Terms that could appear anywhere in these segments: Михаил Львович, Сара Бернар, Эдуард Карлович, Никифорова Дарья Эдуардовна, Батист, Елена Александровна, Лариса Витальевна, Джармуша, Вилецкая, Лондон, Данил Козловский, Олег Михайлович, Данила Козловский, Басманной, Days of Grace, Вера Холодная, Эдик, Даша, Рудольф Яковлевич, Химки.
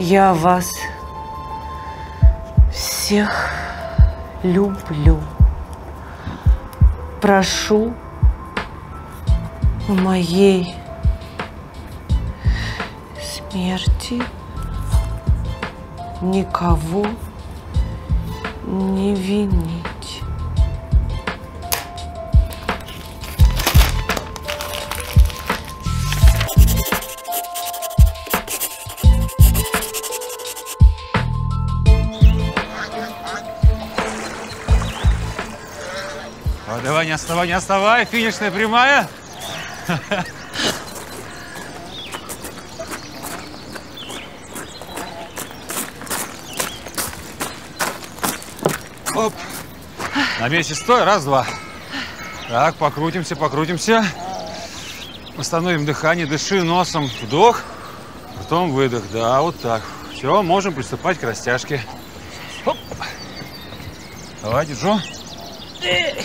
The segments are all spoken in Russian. Я вас всех люблю. Прошу у моей смерти никого не винить. А, давай, не отставай, не отставай. Финишная прямая. Оп. На месте стой. Раз, два. Так, покрутимся, покрутимся. Восстановим дыхание. Дыши носом. Вдох. Потом выдох. Да, вот так. Все, можем приступать к растяжке. Оп. Давай, держу.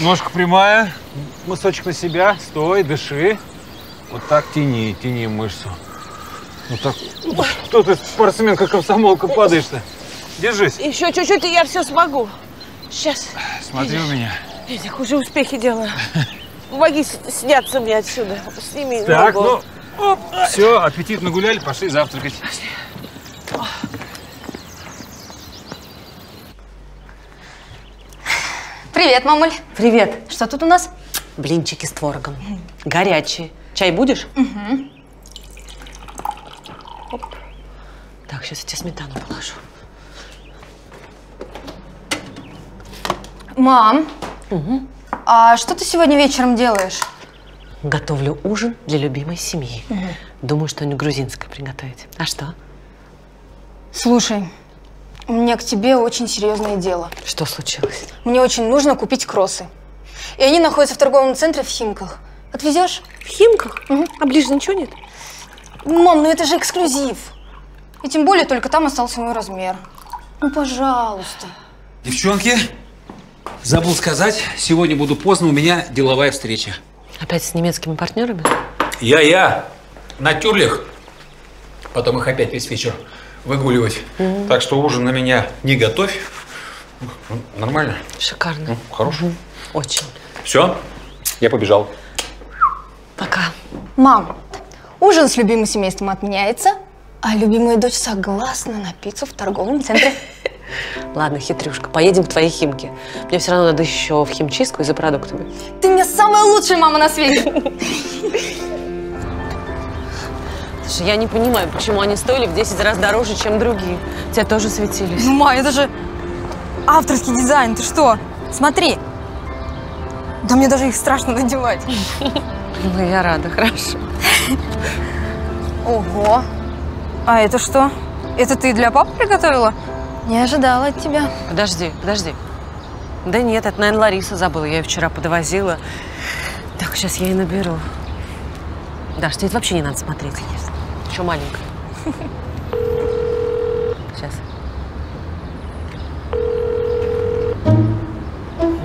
Ножка прямая, мысочек на себя, стой, дыши. Вот так тяни, тяни мышцу. Вот так. Что ты, спортсменка-комсомолка, падаешь-то? Держись. Еще чуть-чуть, и я все смогу. Сейчас. Смотри у меня. Эдик, уже успехи делаю. Помоги сняться мне отсюда. Сними. Так, ну, оп. Все, аппетитно гуляли, пошли завтракать. Пошли. Привет, мамуль. Привет. Что тут у нас? Блинчики с творогом. Горячие. Чай будешь? Угу. Оп. Так, сейчас я тебе сметану положу. Мам, угу. А что ты сегодня вечером делаешь? Готовлю ужин для любимой семьи. Угу. Думаю, что-нибудь грузинское приготовить. А что? Слушай. У меня к тебе очень серьезное дело. Что случилось? Мне очень нужно купить кроссы. И они находятся в торговом центре в Химках. Отвезешь? В Химках? Угу. А ближе ничего нет? Мам, ну это же эксклюзив. И тем более только там остался мой размер. Ну, пожалуйста. Девчонки, забыл сказать, сегодня буду поздно, у меня деловая встреча. Опять с немецкими партнерами? Я. На тюрлях. Потом их опять весь вечер выгуливать. Mm-hmm. Так что ужин на меня не готовь. Нормально? Шикарно. Ну, хороший. Mm-hmm. Очень. Все, я побежал. Пока. Мам, ужин с любимым семейством отменяется, а любимая дочь согласна на пиццу в торговом центре. Ладно, хитрюшка, поедем в твои Химки. Мне все равно надо еще в химчистку и за продуктами. Ты мне самая лучшая мама на свете. Слушай, я не понимаю, почему они стоили в 10 раз дороже, чем другие. Тебя тоже светились. Ну, ма, это же авторский дизайн, ты что? Смотри. Да мне даже их страшно надевать. Ну, я рада, хорошо. Ого. А это что? Это ты для папы приготовила? Не ожидала от тебя. Подожди. Да нет, это, наверное, Лариса забыла. Я ее вчера подвозила. Так, сейчас я и наберу. Даш, тебе это вообще не надо смотреть. Конечно. Еще маленькая. Сейчас.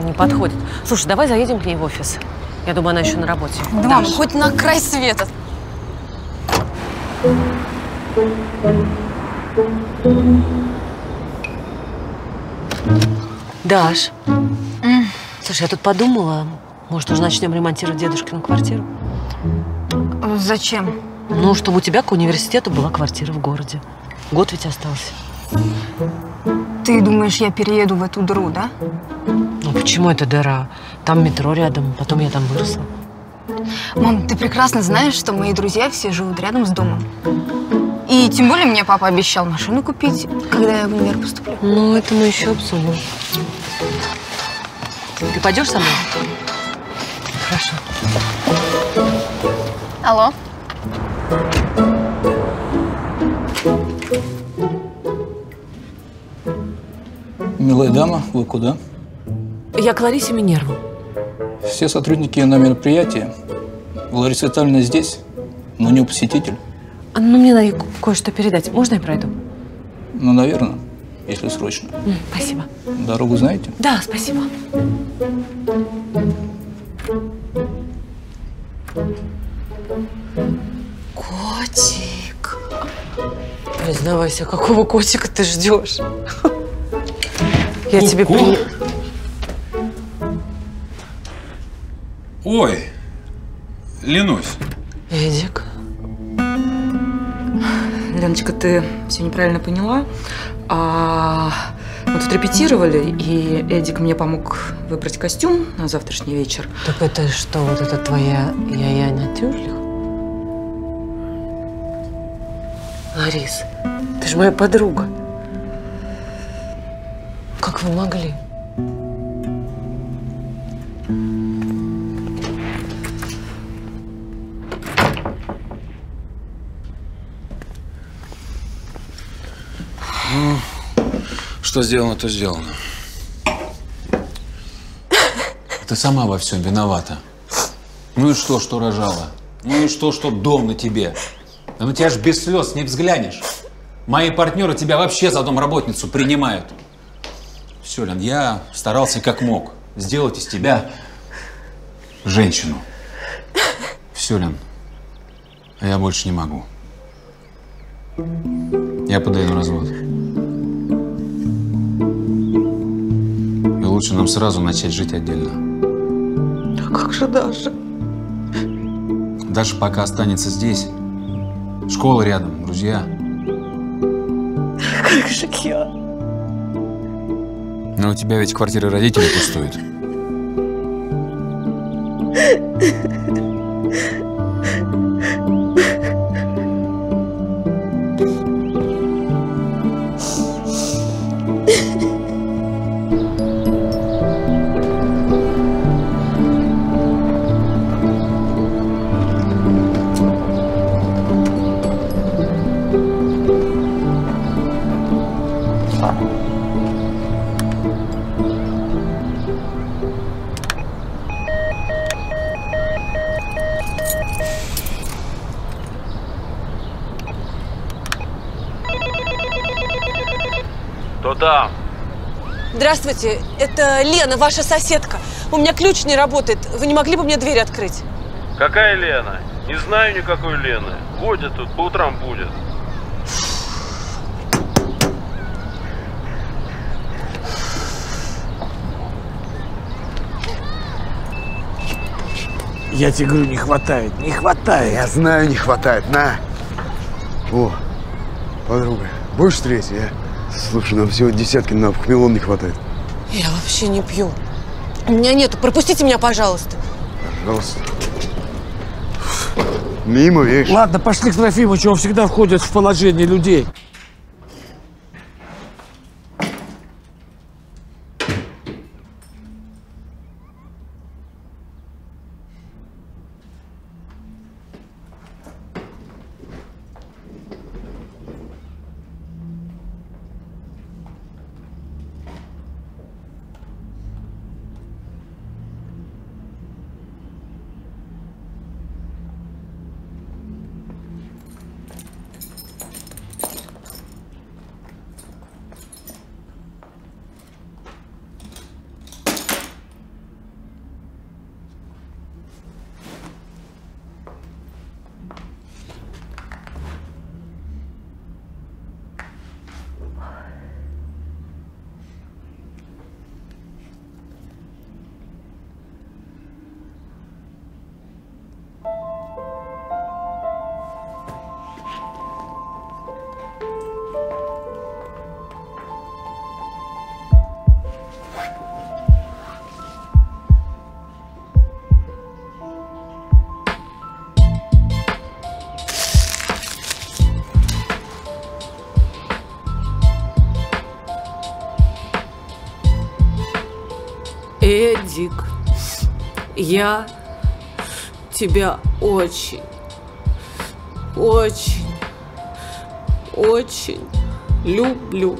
Не подходит. Слушай, давай заедем к ней в офис. Я думаю, она еще на работе. Да, мам, хоть на край света. Даш, слушай, я тут подумала, может, уже начнем ремонтировать дедушкину квартиру? Зачем? Ну, чтобы у тебя к университету была квартира в городе. Год ведь остался. Ты думаешь, я перееду в эту дыру, да? Ну, почему это дыра? Там метро рядом, потом я там выросла. Мам, ты прекрасно знаешь, что мои друзья все живут рядом с домом. И тем более мне папа обещал машину купить, когда я в универ поступлю. Ну, это мы еще обсудим. Ты пойдешь со мной? Хорошо. Алло. Милая дама, вы куда? Я к Ларисе Минерву. Все сотрудники на мероприятии. Лариса Витальевна здесь, но не посетитель. Ну, мне надо кое-что передать. Можно я пройду? Ну, наверное, если срочно. Спасибо. Дорогу знаете? Да, спасибо. Котик. Признавайся, какого котика ты ждешь? Я тебе при... Ой, Ленусь. Эдик. Леночка, ты все неправильно поняла. Мы тут репетировали, и Эдик мне помог выбрать костюм на завтрашний вечер. Так это что, вот это твоя я-я на тюрлях? Ларис, ты же моя подруга. Как вы могли? Ну, что сделано, то сделано. Ты сама во всем виновата. Ну и что, что рожала? Ну и что, что дом на тебе? Да ну тебя ж без слез не взглянешь. Мои партнеры тебя вообще за домработницу принимают. Все, Лен, я старался как мог сделать из тебя женщину. Все, Лен, а я больше не могу. Я подаю на развод. И лучше нам сразу начать жить отдельно. А как же Даша? Даша пока останется здесь. Школа рядом, друзья. Как же я? Но у тебя ведь квартира родителей пустует. Здравствуйте, это Лена, ваша соседка. У меня ключ не работает. Вы не могли бы мне дверь открыть? Какая Лена? Не знаю никакой Лены. Водит тут, по утрам будет. Я тебе говорю, не хватает, не хватает. Я знаю, не хватает. На. О, подруга, будешь встретить, а? Слушай, нам всего десятки на хмелон не хватает. Я вообще не пью. У меня нету. Пропустите меня, пожалуйста. Пожалуйста. Мимо, видишь? Ладно, пошли к Трофимычу, он всегда входит в положение людей. Эдик, я тебя очень, очень, очень люблю.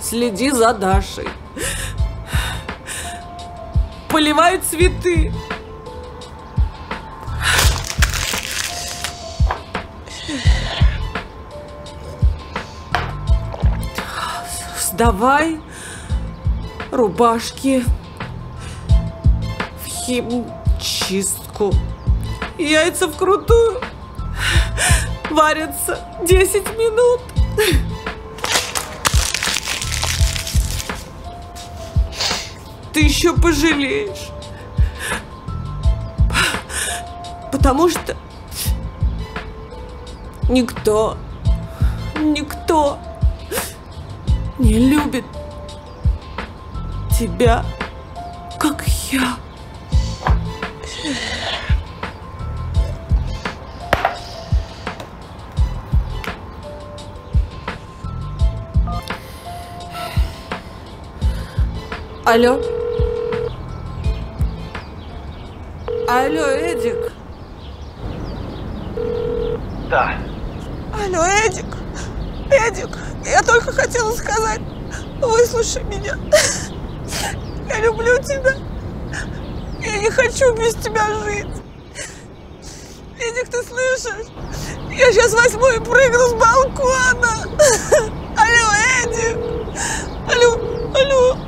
Следи за Дашей. Поливай цветы. Давай рубашки в химчистку. Яйца вкрутую варятся 10 минут. Ты еще пожалеешь. Потому что никто не любит тебя, как я. Алло? Алло, Эдик? Да. Алло, Эдик? Эдик, я только хотела сказать, выслушай меня. Я люблю тебя. Я не хочу без тебя жить. Эдик, ты слышишь? Я сейчас возьму и прыгну с балкона. Алло, Эдик. Алло, алло.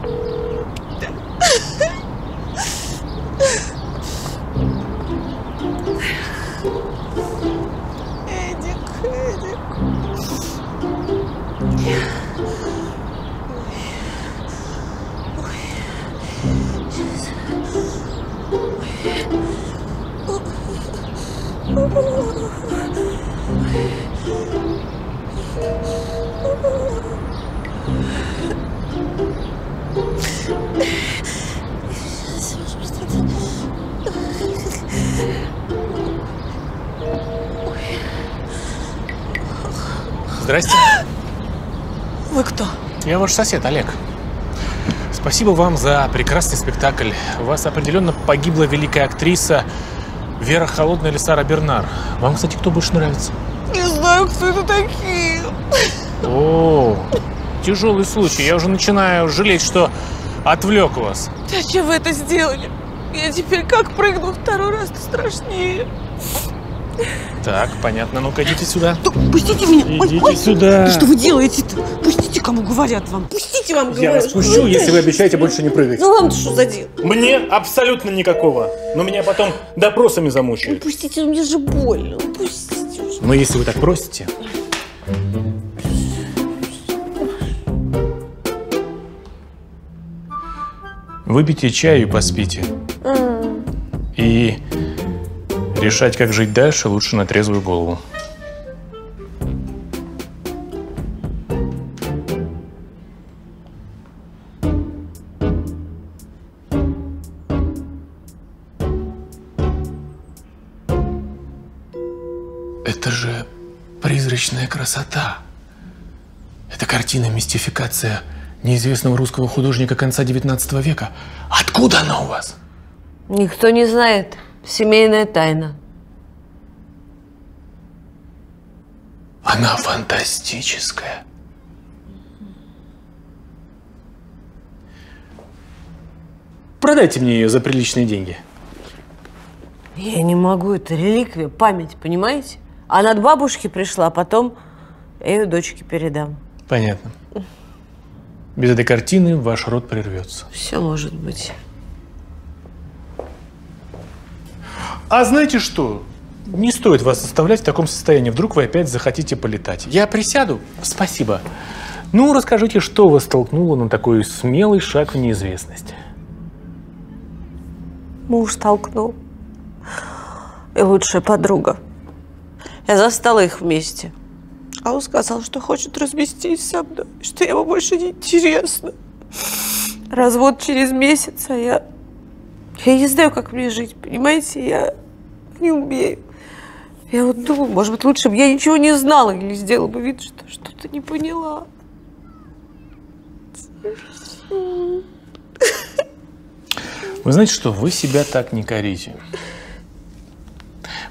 Здрасте. Вы кто? Я ваш сосед, Олег. Спасибо вам за прекрасный спектакль. У вас определенно погибла великая актриса Вера Холодная или Сара Бернар. Вам, кстати, кто больше нравится? Не знаю, кто это такие. О, тяжелый случай. Я уже начинаю жалеть, что отвлек вас. Зачем вы это сделали? Я теперь как прыгну второй раз, то страшнее. Так, понятно. Ну-ка, идите сюда. Да, пустите меня. Идите сюда. Да что вы делаете-то? Пустите, кому говорят вам. Пустите, вам говорят. Я вас пущу, если вы обещаете больше не прыгать. Ну, вам-то что за дело? Мне абсолютно никакого. Но меня потом допросами замучают. Ну, пустите, мне же больно. Пустите уже. Но если вы так просите... Выпейте чаю и поспите. И... решать, как жить дальше, лучше на трезвую голову. Это же призрачная красота. Это картина, мистификация неизвестного русского художника конца 19 века. Откуда она у вас? Никто не знает. Семейная тайна. Она фантастическая. Продайте мне ее за приличные деньги. Я не могу, это реликвия, память, понимаете? Она от бабушки пришла, а потом я ее дочке передам. Понятно. Без этой картины ваш род прервется. Все может быть. А знаете что? Не стоит вас оставлять в таком состоянии. Вдруг вы опять захотите полетать. Я присяду? Спасибо. Ну, расскажите, что вас толкнуло на такой смелый шаг в неизвестность? Муж толкнул. И лучшая подруга. Я застала их вместе. А он сказал, что хочет развестись со мной, что ему больше не интересно. Развод через месяц, а я не знаю, как мне жить, понимаете? Я не умею. Я вот думаю, может быть, лучше бы я ничего не знала или сделала бы вид, что что-то не поняла. Вы знаете что? Вы себя так не корите.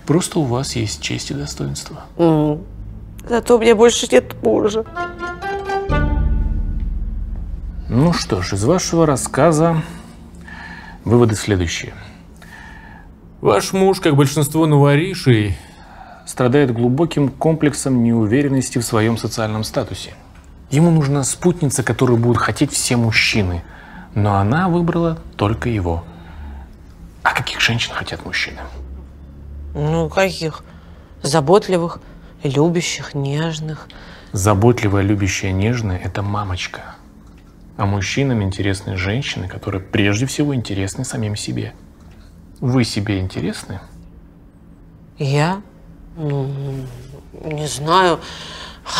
Просто у вас есть честь и достоинство. Зато у меня больше нет мужа. Ну что ж, из вашего рассказа выводы следующие. Ваш муж, как большинство новоришей, страдает глубоким комплексом неуверенности в своем социальном статусе. Ему нужна спутница, которую будут хотеть все мужчины, но она выбрала только его. А каких женщин хотят мужчины? Ну, каких? Заботливых, любящих, нежных. Заботливая, любящая, нежная – это мамочка. А мужчинам интересны женщины, которые прежде всего интересны самим себе. Вы себе интересны? Я? Не знаю.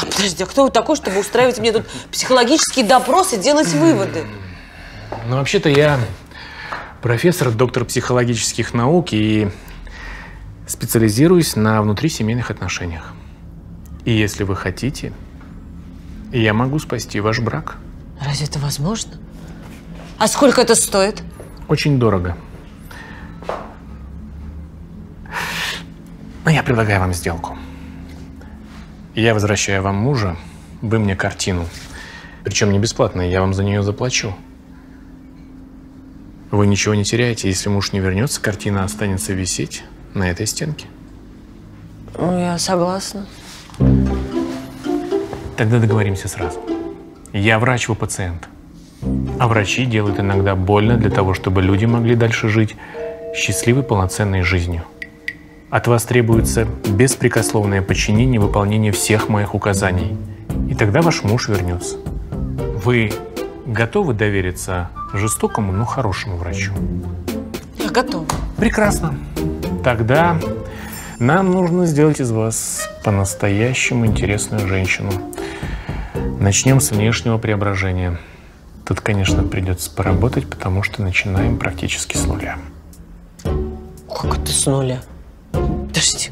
Подожди, а кто вы такой, чтобы устраивать мне тут психологический допрос и делать выводы? Ну, вообще-то я профессор, доктор психологических наук и специализируюсь на внутрисемейных отношениях. И если вы хотите, я могу спасти ваш брак. Разве это возможно? А сколько это стоит? Очень дорого. Но я предлагаю вам сделку. Я возвращаю вам мужа, вы мне картину. Причем не бесплатно, я вам за нее заплачу. Вы ничего не теряете. Если муж не вернется, картина останется висеть на этой стенке. Ну, я согласна. Тогда договоримся сразу. Я врач, вы пациент. А врачи делают иногда больно для того, чтобы люди могли дальше жить счастливой, полноценной жизнью. От вас требуется беспрекословное подчинение, выполнение всех моих указаний. И тогда ваш муж вернется. Вы готовы довериться жестокому, но хорошему врачу? Я готова. Прекрасно. Тогда нам нужно сделать из вас по-настоящему интересную женщину. Начнем с внешнего преображения. Тут, конечно, придется поработать, потому что начинаем практически с нуля. Как это с нуля? Подожди,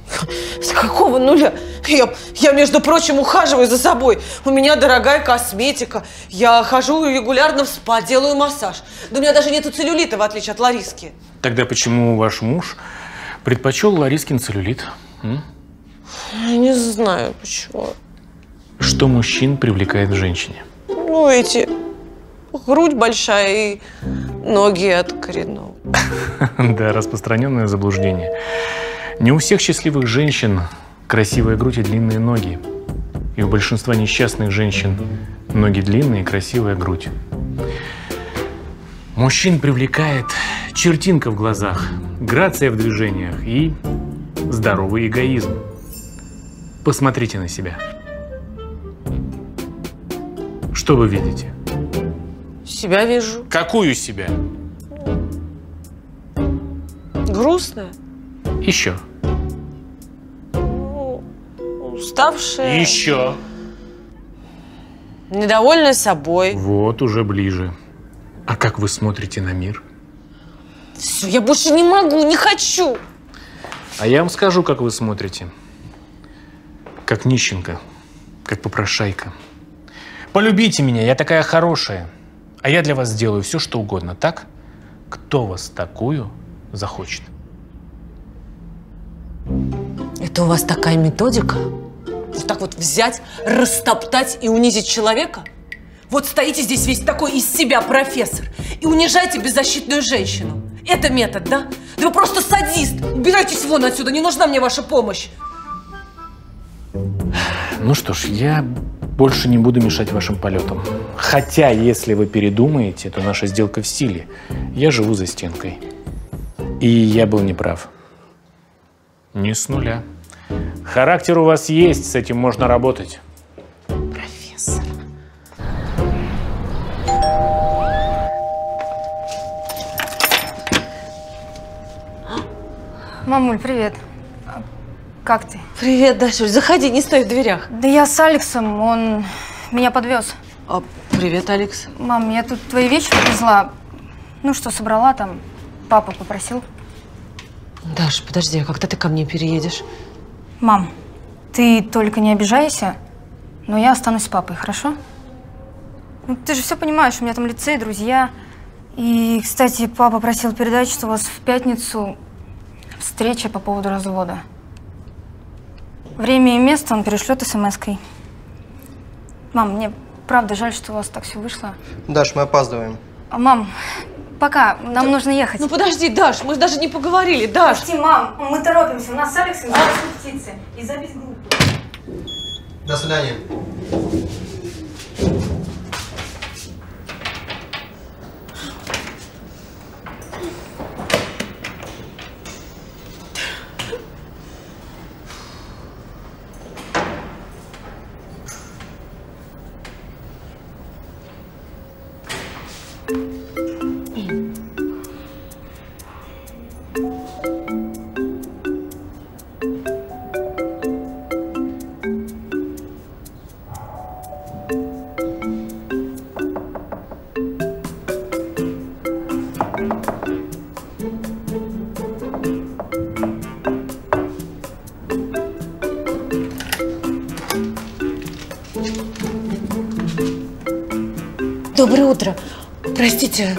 с какого нуля? Я, между прочим, ухаживаю за собой. У меня дорогая косметика. Я хожу регулярно в спа, делаю массаж. Да у меня даже нету целлюлита, в отличие от Лариски. Тогда почему ваш муж предпочел Ларискин целлюлит? Я не знаю, почему. Что мужчин привлекает в женщине? Ну, эти... грудь большая и ноги от коренного. Да, распространенное заблуждение. Не у всех счастливых женщин красивая грудь и длинные ноги. И у большинства несчастных женщин ноги длинные и красивая грудь. Мужчин привлекает чертинка в глазах, грация в движениях и здоровый эгоизм. Посмотрите на себя. Что вы видите? Себя вижу. Какую себя? Грустная. Еще. Уставшая. Еще. Недовольная собой. Вот, уже ближе. А как вы смотрите на мир? Все, я больше не могу, не хочу. А я вам скажу, как вы смотрите. Как нищенка, как попрошайка. Полюбите меня, я такая хорошая. А я для вас сделаю все, что угодно. Так, кто вас такую захочет? Это у вас такая методика? Вот так вот взять, растоптать и унизить человека? Вот стоите здесь весь такой из себя профессор и унижаете беззащитную женщину. Это метод, да? Да вы просто садист! Убирайтесь вон отсюда, не нужна мне ваша помощь! Ну что ж, я больше не буду мешать вашим полетам. Хотя, если вы передумаете, то наша сделка в силе. Я живу за стенкой. И я был неправ. Не с нуля. Характер у вас есть, с этим можно работать. Профессор. Мамуль, привет. Как ты? Привет, Дашуль. Заходи, не стой в дверях. Да я с Алексом, он меня подвез. А, привет, Алекс. Мам, я тут твои вещи привезла. Ну что, собрала там, папа попросил. Даш, подожди, а когда ты ко мне переедешь? Мам, ты только не обижайся, но я останусь с папой, хорошо? Ну, ты же все понимаешь, у меня там лицей, друзья. И, кстати, папа просил передать, что у вас в пятницу встреча по поводу развода. Время и место он перешлет смс-кой. Мам, мне правда жаль, что у вас так все вышло. Даш, мы опаздываем. А, мам, пока, нам нужно ехать. Ну подожди, Даш, мы даже не поговорили, Даш. Подожди, мам, мы торопимся, у нас с Алексом птицы и запись группы. До свидания. Доброе утро. Простите,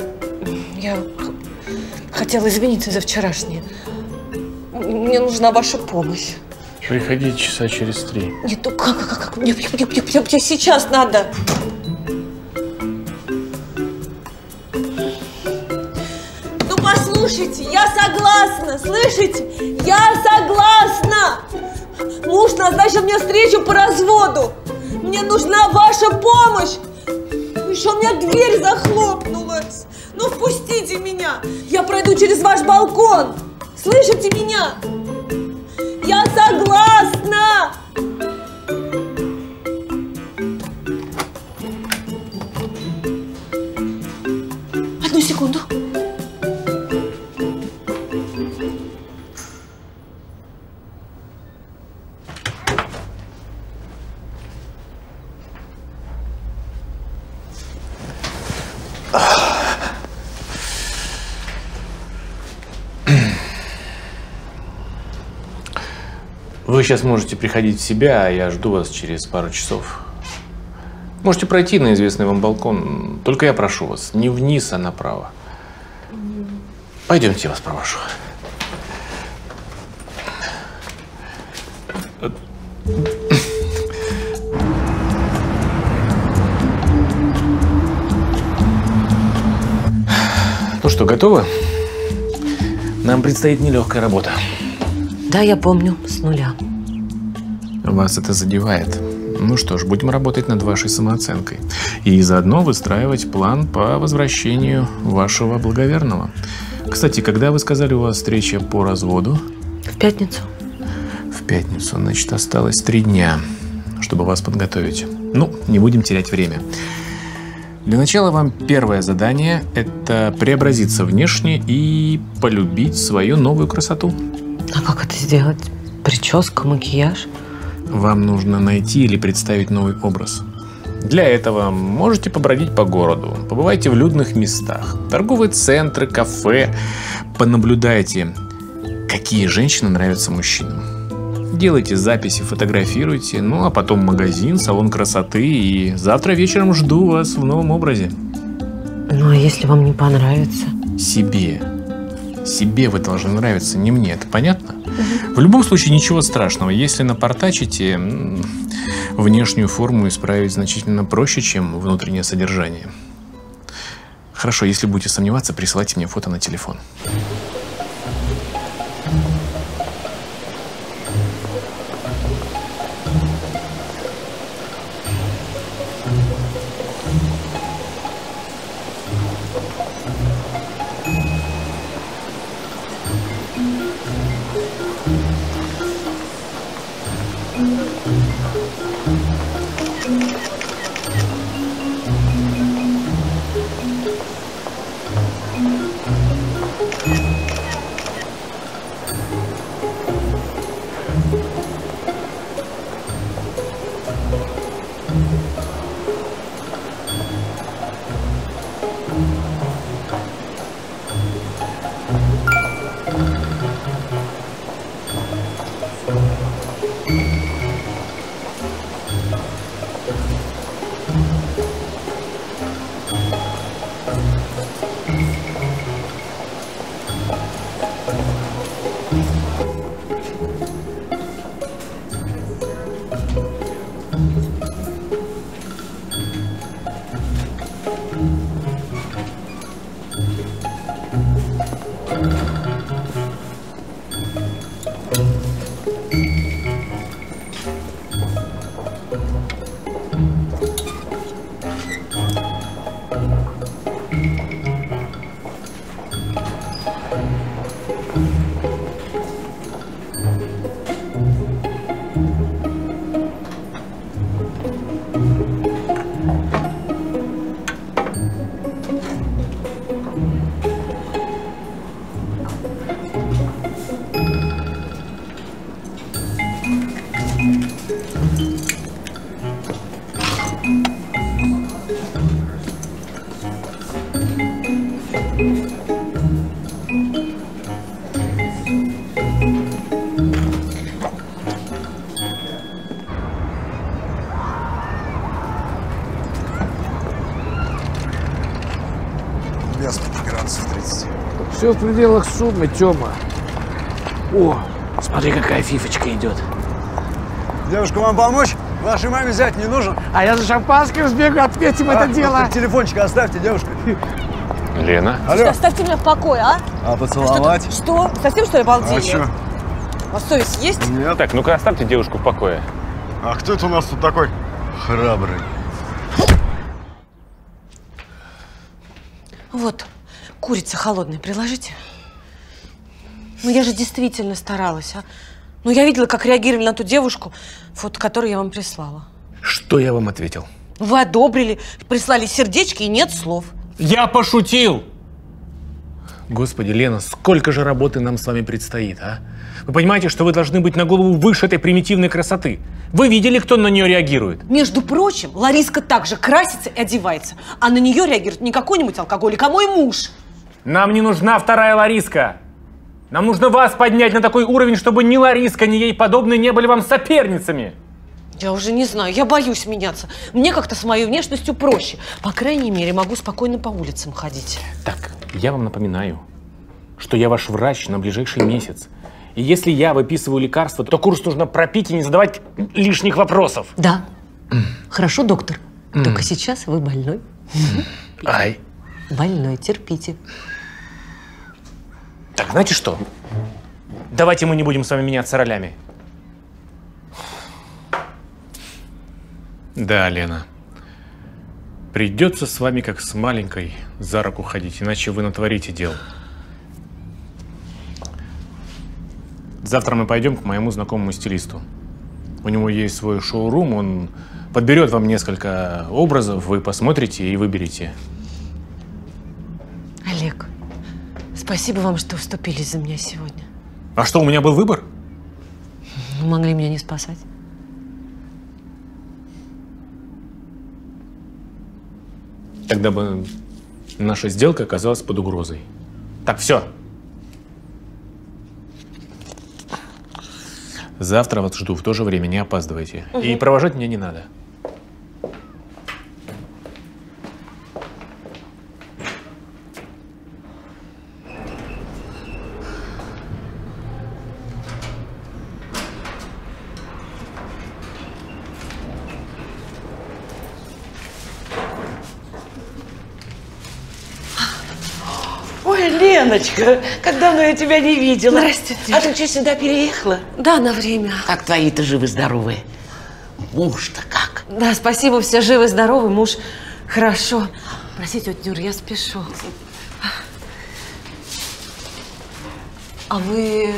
я хотела извиниться за вчерашнее. Мне нужна ваша помощь. Приходи часа через 3. Нет, ну как? Мне сейчас надо. Ну послушайте, я согласна, слышите? Я согласна. Муж назначил мне встречу по разводу. Мне нужна ваша помощь. Еще у меня дверь захлопнулась. Ну впустите меня. Я пройду через ваш балкон. Слышите меня? Я согласна. Одну секунду. Вы сейчас можете приходить в себя, а я жду вас через пару часов. Можете пройти на известный вам балкон, только я прошу вас, не вниз, а направо. Пойдемте, я вас провожу. Ну что, готовы? Нам предстоит нелегкая работа. Да, я помню, с нуля. Вас это задевает. Ну что ж, будем работать над вашей самооценкой. И заодно выстраивать план по возвращению вашего благоверного. Кстати, когда вы сказали, у вас встреча по разводу? В пятницу. В пятницу, значит, осталось 3 дня, чтобы вас подготовить. Ну, не будем терять время. Для начала вам первое задание – это преобразиться внешне и полюбить свою новую красоту. А как это сделать? Прическа, макияж? Вам нужно найти или представить новый образ. Для этого можете побродить по городу, побывайте в людных местах, торговые центры, кафе, понаблюдайте, какие женщины нравятся мужчинам. Делайте записи, фотографируйте, ну а потом магазин, салон красоты, и завтра вечером жду вас в новом образе. Ну а если вам не понравится? Себе вы должны нравиться, не мне, это понятно? В любом случае ничего страшного. Если напортачите, внешнюю форму исправить значительно проще, чем внутреннее содержание. Хорошо, если будете сомневаться, присылайте мне фото на телефон. Все в пределах суммы, Тёма. О, смотри, какая фифочка идет. Девушка, вам помочь? Вашей маме взять не нужен? А я за шампанским сбегу, ответим это дело. Телефончик оставьте, девушка. Лена. Слушайте, оставьте меня в покое, а? А поцеловать? Что? Совсем, что ли, обалдели? А что? У вас совесть есть? Нет. Так, ну-ка оставьте девушку в покое. А кто это у нас тут такой храбрый? Вот, курица холодная приложите. Ну, я же действительно старалась, а? Ну, я видела, как реагировали на ту девушку, фото которой я вам прислала. Что я вам ответил? Вы одобрили, прислали сердечки и нет слов. Я пошутил! Господи, Лена, сколько же работы нам с вами предстоит, а? Вы понимаете, что вы должны быть на голову выше этой примитивной красоты? Вы видели, кто на нее реагирует? Между прочим, Лариска также красится и одевается, а на нее реагирует не какой-нибудь алкоголик, а мой муж. Нам не нужна вторая Лариска. Нам нужно вас поднять на такой уровень, чтобы ни Лариска, ни ей подобные не были вам соперницами. Я уже не знаю, я боюсь меняться. Мне как-то с моей внешностью проще. По крайней мере, могу спокойно по улицам ходить. Так, я вам напоминаю, что я ваш врач на ближайший месяц. И если я выписываю лекарства, то курс нужно пропить и не задавать лишних вопросов. Да. Хорошо, доктор. Только сейчас вы больной. Ай. Больной, терпите. Так, знаете что? Давайте мы не будем с вами меняться ролями. Да, Лена. Придется с вами как с маленькой за руку ходить, иначе вы натворите дел. Завтра мы пойдем к моему знакомому стилисту. У него есть свой шоу-рум, он подберет вам несколько образов, вы посмотрите и выберете. Олег. Спасибо вам, что вступились за меня сегодня. А что, у меня был выбор? Вы могли меня не спасать. Тогда бы наша сделка оказалась под угрозой. Так, все. Завтра вас жду в то же время, не опаздывайте. Угу. И провожать меня не надо. Леночка, как давно я тебя не видела. Здравствуйте. А ты что, сюда переехала? Да, на время. Как твои-то живы-здоровы? Муж-то как? Да, спасибо, все живы-здоровы, муж хорошо. Простите, тетя Юра, я спешу. А вы...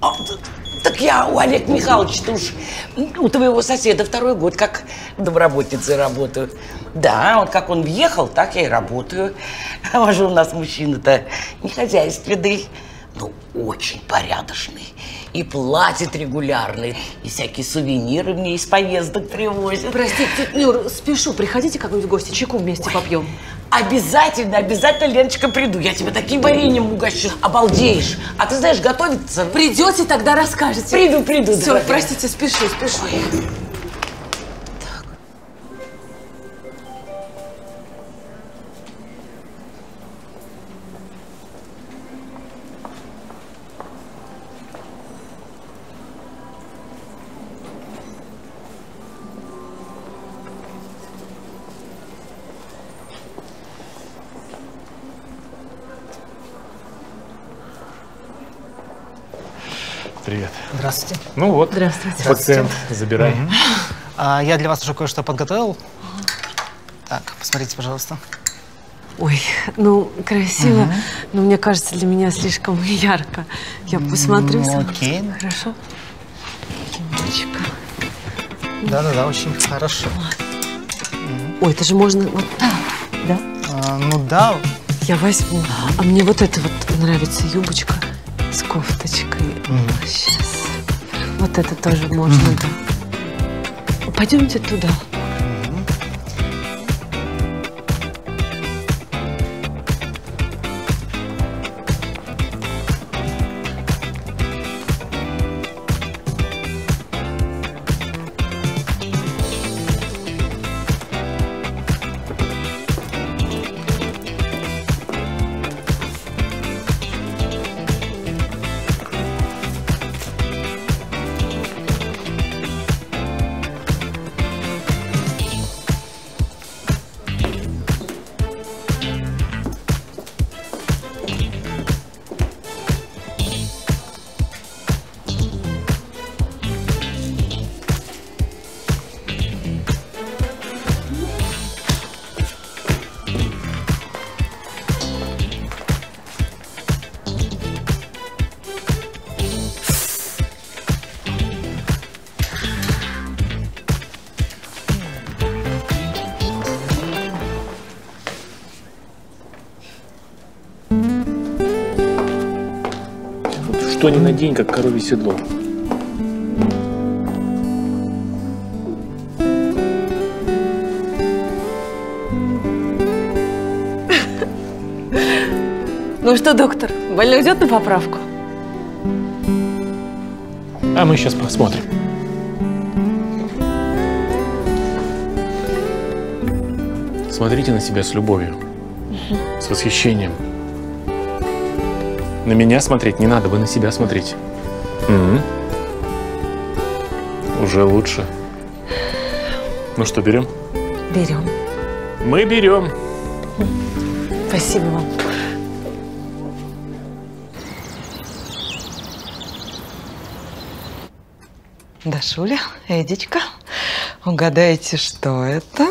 О, так я у Олега Михайловича уж, у твоего соседа, второй год как домработницей работаю. Да, вот как он въехал, так я и работаю. А же у нас мужчина-то не хозяйственный, но очень порядочный. И платит регулярный, и всякие сувениры мне из поездок привозят. Простите, тетя Нюр, спешу, приходите как-нибудь в гости, чайку вместе попьем. Обязательно, обязательно, Леночка, приду. Я тебя таким вареньем угощу. Обалдеешь. А ты знаешь, готовиться... Придете, тогда расскажете. Приду, приду. Все, давай. Простите, спешу, спешу. Ой. Привет. Здравствуйте. Ну вот, здравствуйте. Пациент, забирай. Угу. Я для вас уже кое-что подготовил. Так, посмотрите, пожалуйста. Ой, ну красиво, но мне кажется, для меня слишком ярко. Я посмотрю. Окей. Сам. Хорошо. Да-да-да, очень хорошо. Ой, это же можно вот так, да? Ну да. Я возьму. А мне вот это вот нравится, юбочка. С кофточкой. Сейчас. Вот это тоже можно. Да. Пойдемте туда. что ни на день, как коровье седло. Ну что, доктор, больной идет на поправку? А мы сейчас посмотрим. Смотрите на себя с любовью, с восхищением. На меня смотреть не надо, вы на себя смотрите. Уже лучше. Ну что, берем? Берем. Мы берем. Спасибо вам. Дашуля, Эдичка, угадаете, что это?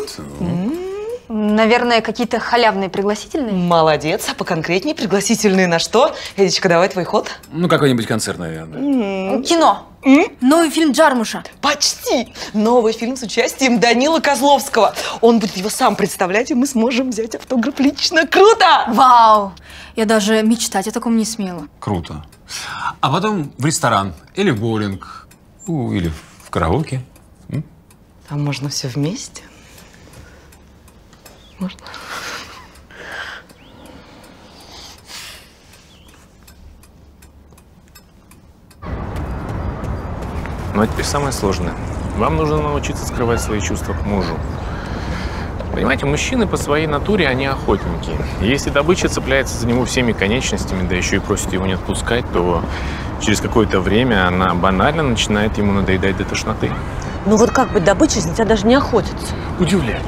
Наверное, какие-то халявные пригласительные. Молодец, а поконкретнее пригласительные на что? Эдичка, давай твой ход. Ну, какой-нибудь концерт, наверное. Кино. Новый фильм Джармуша. Почти. Новый фильм с участием Данила Козловского. Он будет его сам представлять, и мы сможем взять автограф лично. Круто! Вау! Я даже мечтать о таком не смела. Круто. А потом в ресторан или в боулинг, или в караоке. А можно все вместе? Можно? Ну, а теперь самое сложное. Вам нужно научиться скрывать свои чувства к мужу. Понимаете, мужчины по своей натуре, они охотники. Если добыча цепляется за него всеми конечностями, да еще и просит его не отпускать, то через какое-то время она банально начинает ему надоедать до тошноты. Ну вот как быть добычей, на тебя даже не охотится? Удивлять.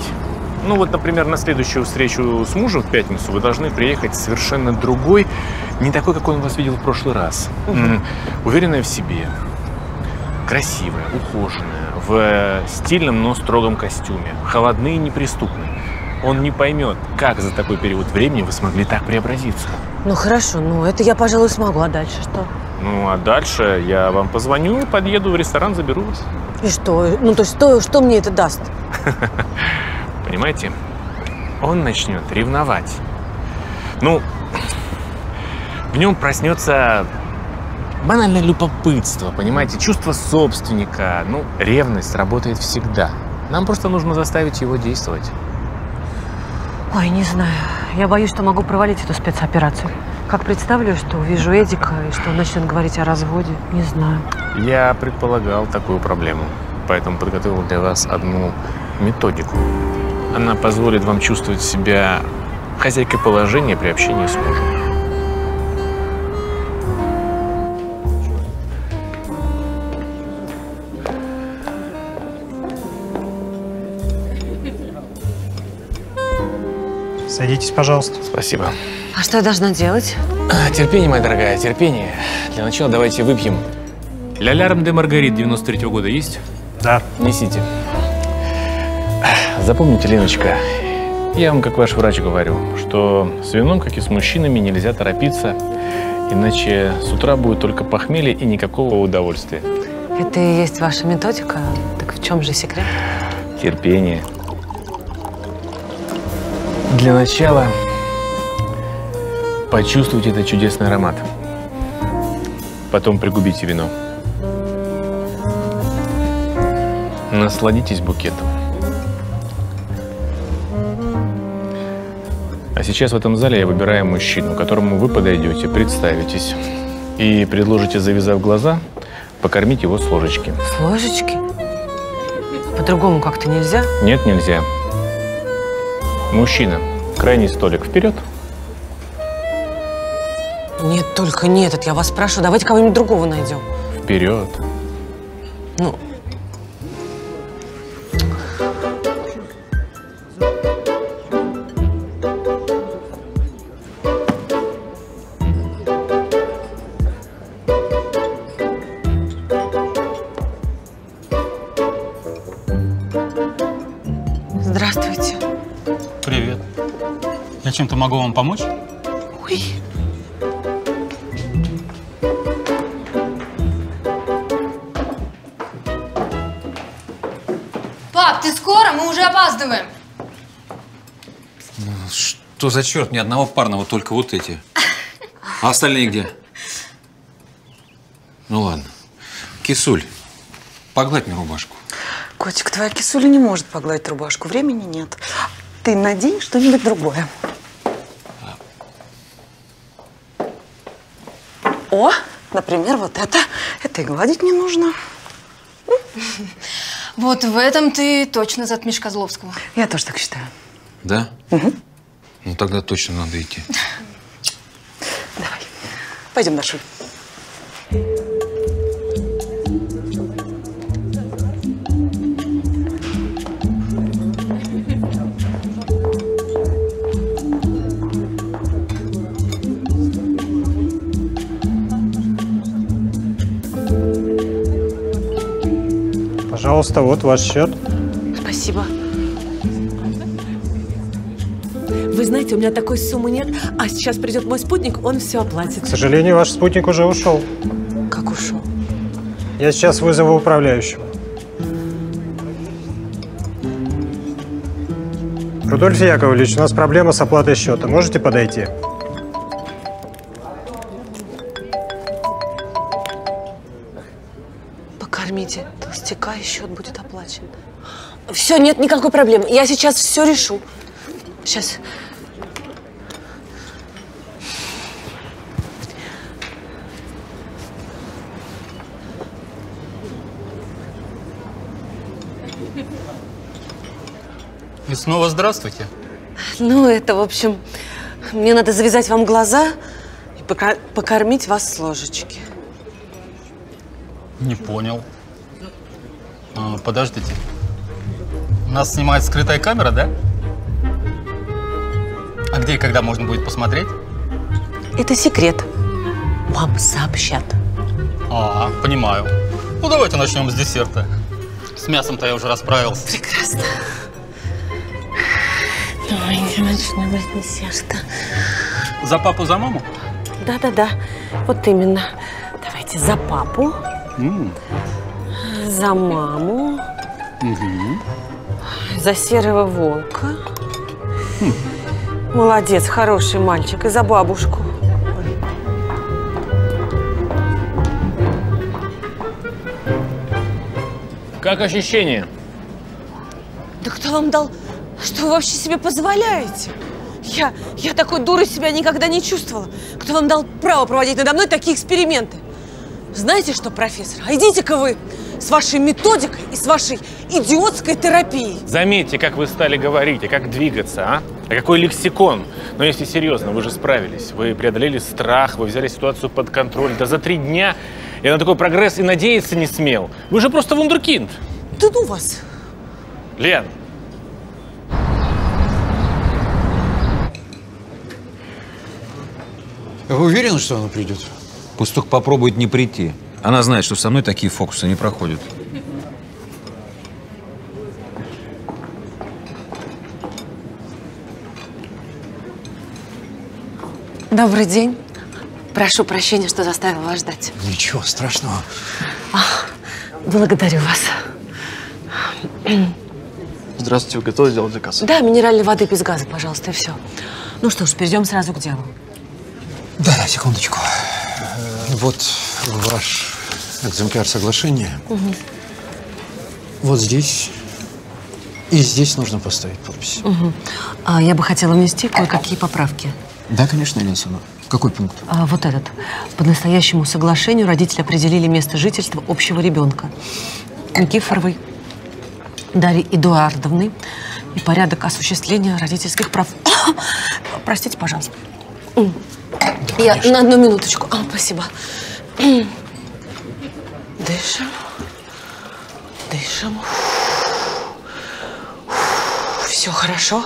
Ну вот, например, на следующую встречу с мужем в пятницу вы должны приехать совершенно другой, не такой, как он вас видел в прошлый раз. Уверенная в себе, красивая, ухоженная, в стильном, но строгом костюме, холодные и неприступные. Он не поймет, как за такой период времени вы смогли так преобразиться. Ну хорошо, ну это я, пожалуй, смогу, а дальше что? Ну, а дальше я вам позвоню, подъеду в ресторан, заберу вас. И что? Ну, то есть, что мне это даст? Понимаете, он начнет ревновать. Ну, в нем проснется банальное любопытство, понимаете, чувство собственника. Ну, ревность работает всегда. Нам просто нужно заставить его действовать. Ой, не знаю. Я боюсь, что могу провалить эту спецоперацию. Как представлю, что увижу Эдика и что он начнет говорить о разводе, не знаю. Я предполагал такую проблему, поэтому подготовил для вас одну методику. Она позволит вам чувствовать себя хозяйкой положения при общении с мужем. Садитесь, пожалуйста. Спасибо. А что я должна делать? Терпение, моя дорогая, терпение. Для начала давайте выпьем. Лялярм де Маргарит 93-го года есть? Да. Несите. Запомните, Леночка, я вам, как ваш врач, говорю, что с вином, как и с мужчинами, нельзя торопиться, иначе с утра будет только похмелье и никакого удовольствия. Это и есть ваша методика? Так в чем же секрет? Терпение. Для начала почувствуйте этот чудесный аромат. Потом пригубите вино. Насладитесь букетом. А сейчас в этом зале я выбираю мужчину, которому вы подойдете, представитесь и предложите, завязав глаза, покормить его с ложечки. С ложечки? По-другому как-то нельзя? Нет, нельзя. Мужчина, крайний столик вперед. Нет, только не этот, я вас прошу, давайте кого-нибудь другого найдем. Вперед. Ну. Чем-то могу вам помочь? Ой. Пап, ты скоро? Мы уже опаздываем. Что за черт? Ни одного парного, только вот эти. А остальные где? Ну ладно. Кисуль, погладь мне рубашку. Котик, твоя кисуля не может погладить рубашку. Времени нет. Ты надень что-нибудь другое. О, например, вот это. Это и гладить не нужно. Вот в этом ты точно затмишь Козловского. Я тоже так считаю. Да? Угу. Ну тогда точно надо идти. Давай. Пойдем, Даша. Пожалуйста, вот ваш счет. Спасибо. Вы знаете, у меня такой суммы нет, а сейчас придет мой спутник, он все оплатит. К сожалению, ваш спутник уже ушел. Как ушел? Я сейчас вызову управляющего. Рудольф Яковлевич, у нас проблема с оплатой счета. Можете подойти? Покормите толстяка, и счет будет оплачен. Все, нет никакой проблемы. Я сейчас все решу. Сейчас. И снова здравствуйте. Ну, это, в общем, мне надо завязать вам глаза и покормить вас с ложечки. Не понял. Подождите. Нас снимает скрытая камера, да? А где и когда можно будет посмотреть? Это секрет. Вам сообщат. А, понимаю. Ну, давайте начнем с десерта. С мясом-то я уже расправился. Прекрасно. Давайте начнем с десерта. За папу, за маму? Да-да-да. Вот именно. Давайте за папу. За маму. За серого волка. Молодец, хороший мальчик. И за бабушку. Как ощущения? Да кто вам дал? Что вы вообще себе позволяете? Я такой дурой себя никогда не чувствовала. Кто вам дал право проводить надо мной такие эксперименты? Знаете что, профессор, а идите-ка вы с вашей методикой и с вашей идиотской терапией. Заметьте, как вы стали говорить и как двигаться, а? А какой лексикон? Но если серьезно, вы же справились. Вы преодолели страх, вы взяли ситуацию под контроль. Да за 3 дня я на такой прогресс и надеяться не смел. Вы же просто вундеркинд. Да ну вас. Лен. Вы уверены, что она придет? Пусть только попробует не прийти. Она знает, что со мной такие фокусы не проходят. Добрый день. Прошу прощения, что заставила вас ждать. Ничего страшного. Благодарю вас. Здравствуйте, вы готовы сделать заказ? Да, минеральной воды без газа, пожалуйста, и все. Ну что ж, перейдем сразу к делу. Да, секундочку. Вот ваш экземпляр соглашения. Угу. Вот здесь и здесь нужно поставить подпись. Угу. А я бы хотела внести кое-какие поправки. Да, конечно, Елена Александровна. Какой пункт? Вот этот. По настоящему соглашению родители определили место жительства общего ребенка. Никифоровой Дарьи Эдуардовны и порядок осуществления родительских прав. Простите, пожалуйста. Да, я на 1 минуточку. Спасибо. Дышим. Дышим. Все хорошо.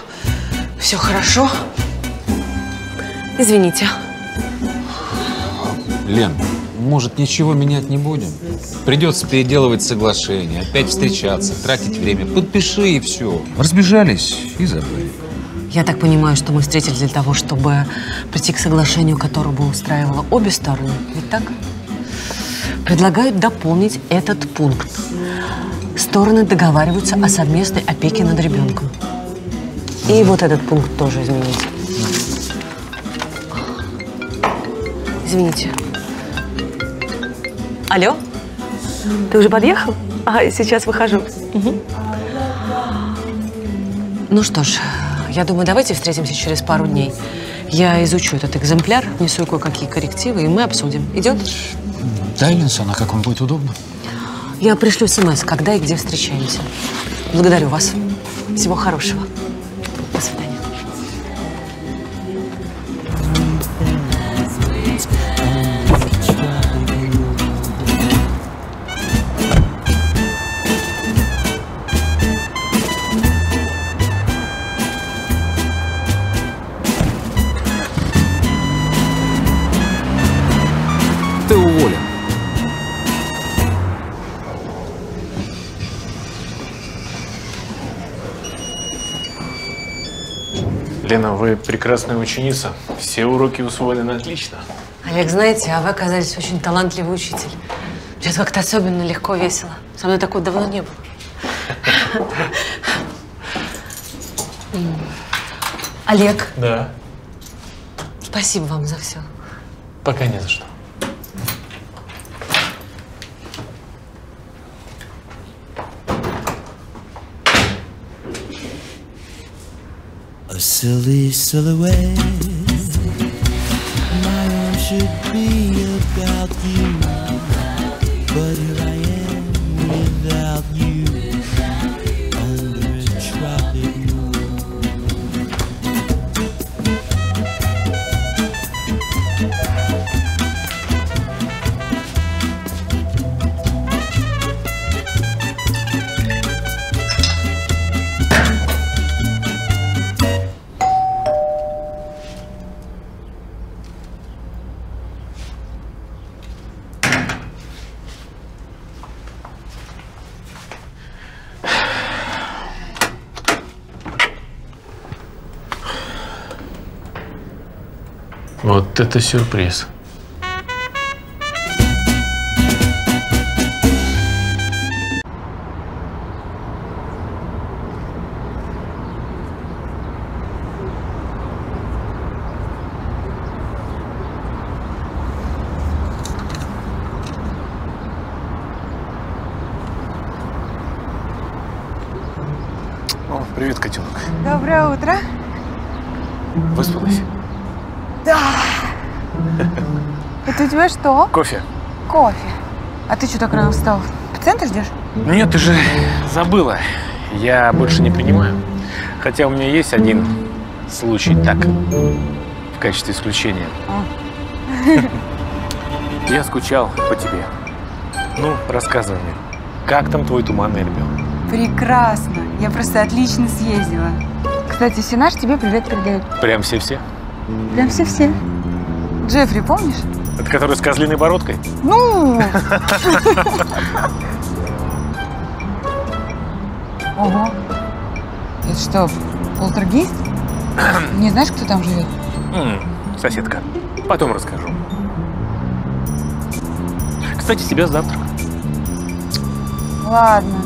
Все хорошо. Извините. Лен, может, ничего менять не будем? Придется переделывать соглашение, опять встречаться, тратить время. Подпиши и все. Разбежались и забыли. Я так понимаю, что мы встретились для того, чтобы прийти к соглашению, которое бы устраивало обе стороны. Ведь так? Предлагают дополнить этот пункт. Стороны договариваются о совместной опеке над ребенком. И вот этот пункт тоже изменить. Извините. Алло, ты уже подъехал? А, сейчас выхожу. Угу. Ну что ж, я думаю, давайте встретимся через пару дней. Я изучу этот экземпляр, внесу кое-какие коррективы, и мы обсудим. Идет? Да, Ильинсона, как вам будет удобно. Я пришлю смс, когда и где встречаемся. Благодарю вас. Всего хорошего. До свидания. Лена, вы прекрасная ученица. Все уроки усвоены отлично. Олег, знаете, а вы оказались очень талантливый учитель. Сейчас как-то особенно легко, весело. Со мной такого давно не было. Олег. Да. Спасибо вам за все. Пока не за что. Silly silhouette, my arm should be about you, but here I am without you, under a tropic . Вот это сюрприз. О, привет, котенок. Доброе утро. Выспалась? Да. Это у тебя что? Кофе. Кофе. А ты что так рано встал? Пациента ждешь? Нет, ты же забыла. Я больше не принимаю. Хотя у меня есть один случай так, в качестве исключения. Я скучал по тебе. Ну, рассказывай мне, как там твой туманный ребенок? Прекрасно. Я просто отлично съездила. Кстати, все наш тебе привет передают. Прям все-все? Прям все-все. Джеффри, помнишь? Это который с козлиной бородкой? Ну! Ого! Это что, полтергейст? Не знаешь, кто там живет? Соседка. Потом расскажу. Кстати, тебя завтрак. Ладно.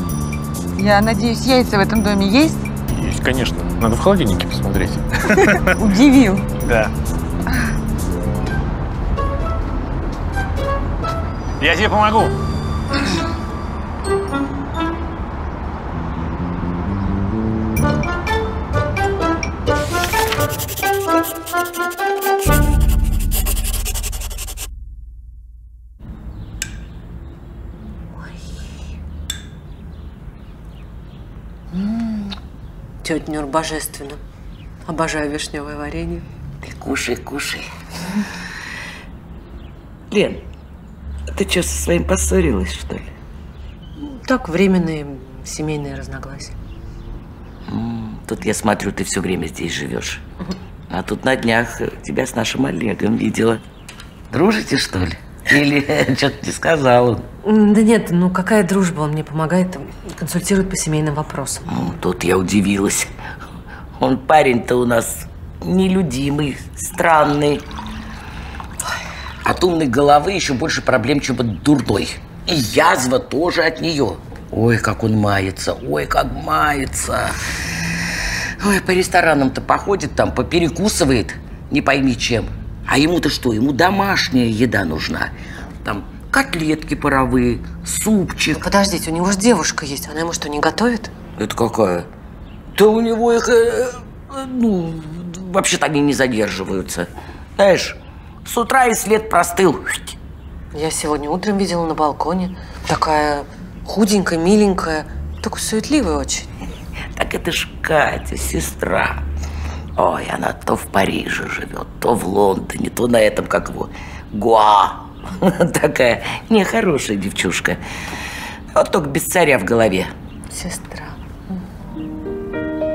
Я надеюсь, яйца в этом доме есть? Есть, конечно. Надо в холодильнике посмотреть. Удивил. Да. Я тебе помогу. Тетя Нюр, божественно. Обожаю вишневое варенье. Ты кушай, кушай. Лен, ты что, со своим поссорилась, что ли? Так, временные семейные разногласия. Тут я смотрю, ты все время здесь живешь. А тут на днях тебя с нашим Олегом видела. Дружите, что ли? Или что-то не сказал? Да нет, ну какая дружба? Он мне помогает, консультирует по семейным вопросам. Ну, тут я удивилась. Он парень-то у нас нелюдимый, странный. От умной головы еще больше проблем, чем от дурной. И язва тоже от нее. Ой, как он мается, ой, как мается. Ой, по ресторанам-то походит там, поперекусывает, не пойми чем. А ему-то что? Ему домашняя еда нужна. Там котлетки паровые, супчик. Но подождите, у него же девушка есть, она ему что, не готовит? Это какая? Да у него их, ну, вообще-то они не задерживаются. Знаешь, с утра и след простыл. Я сегодня утром видела на балконе. Такая худенькая, миленькая, такой суетливая очень. Так это ж Катя, сестра. Ой, она то в Париже живет, то в Лондоне, то на этом, как его, Гуа. Такая нехорошая девчушка. Вот только без царя в голове. Сестра.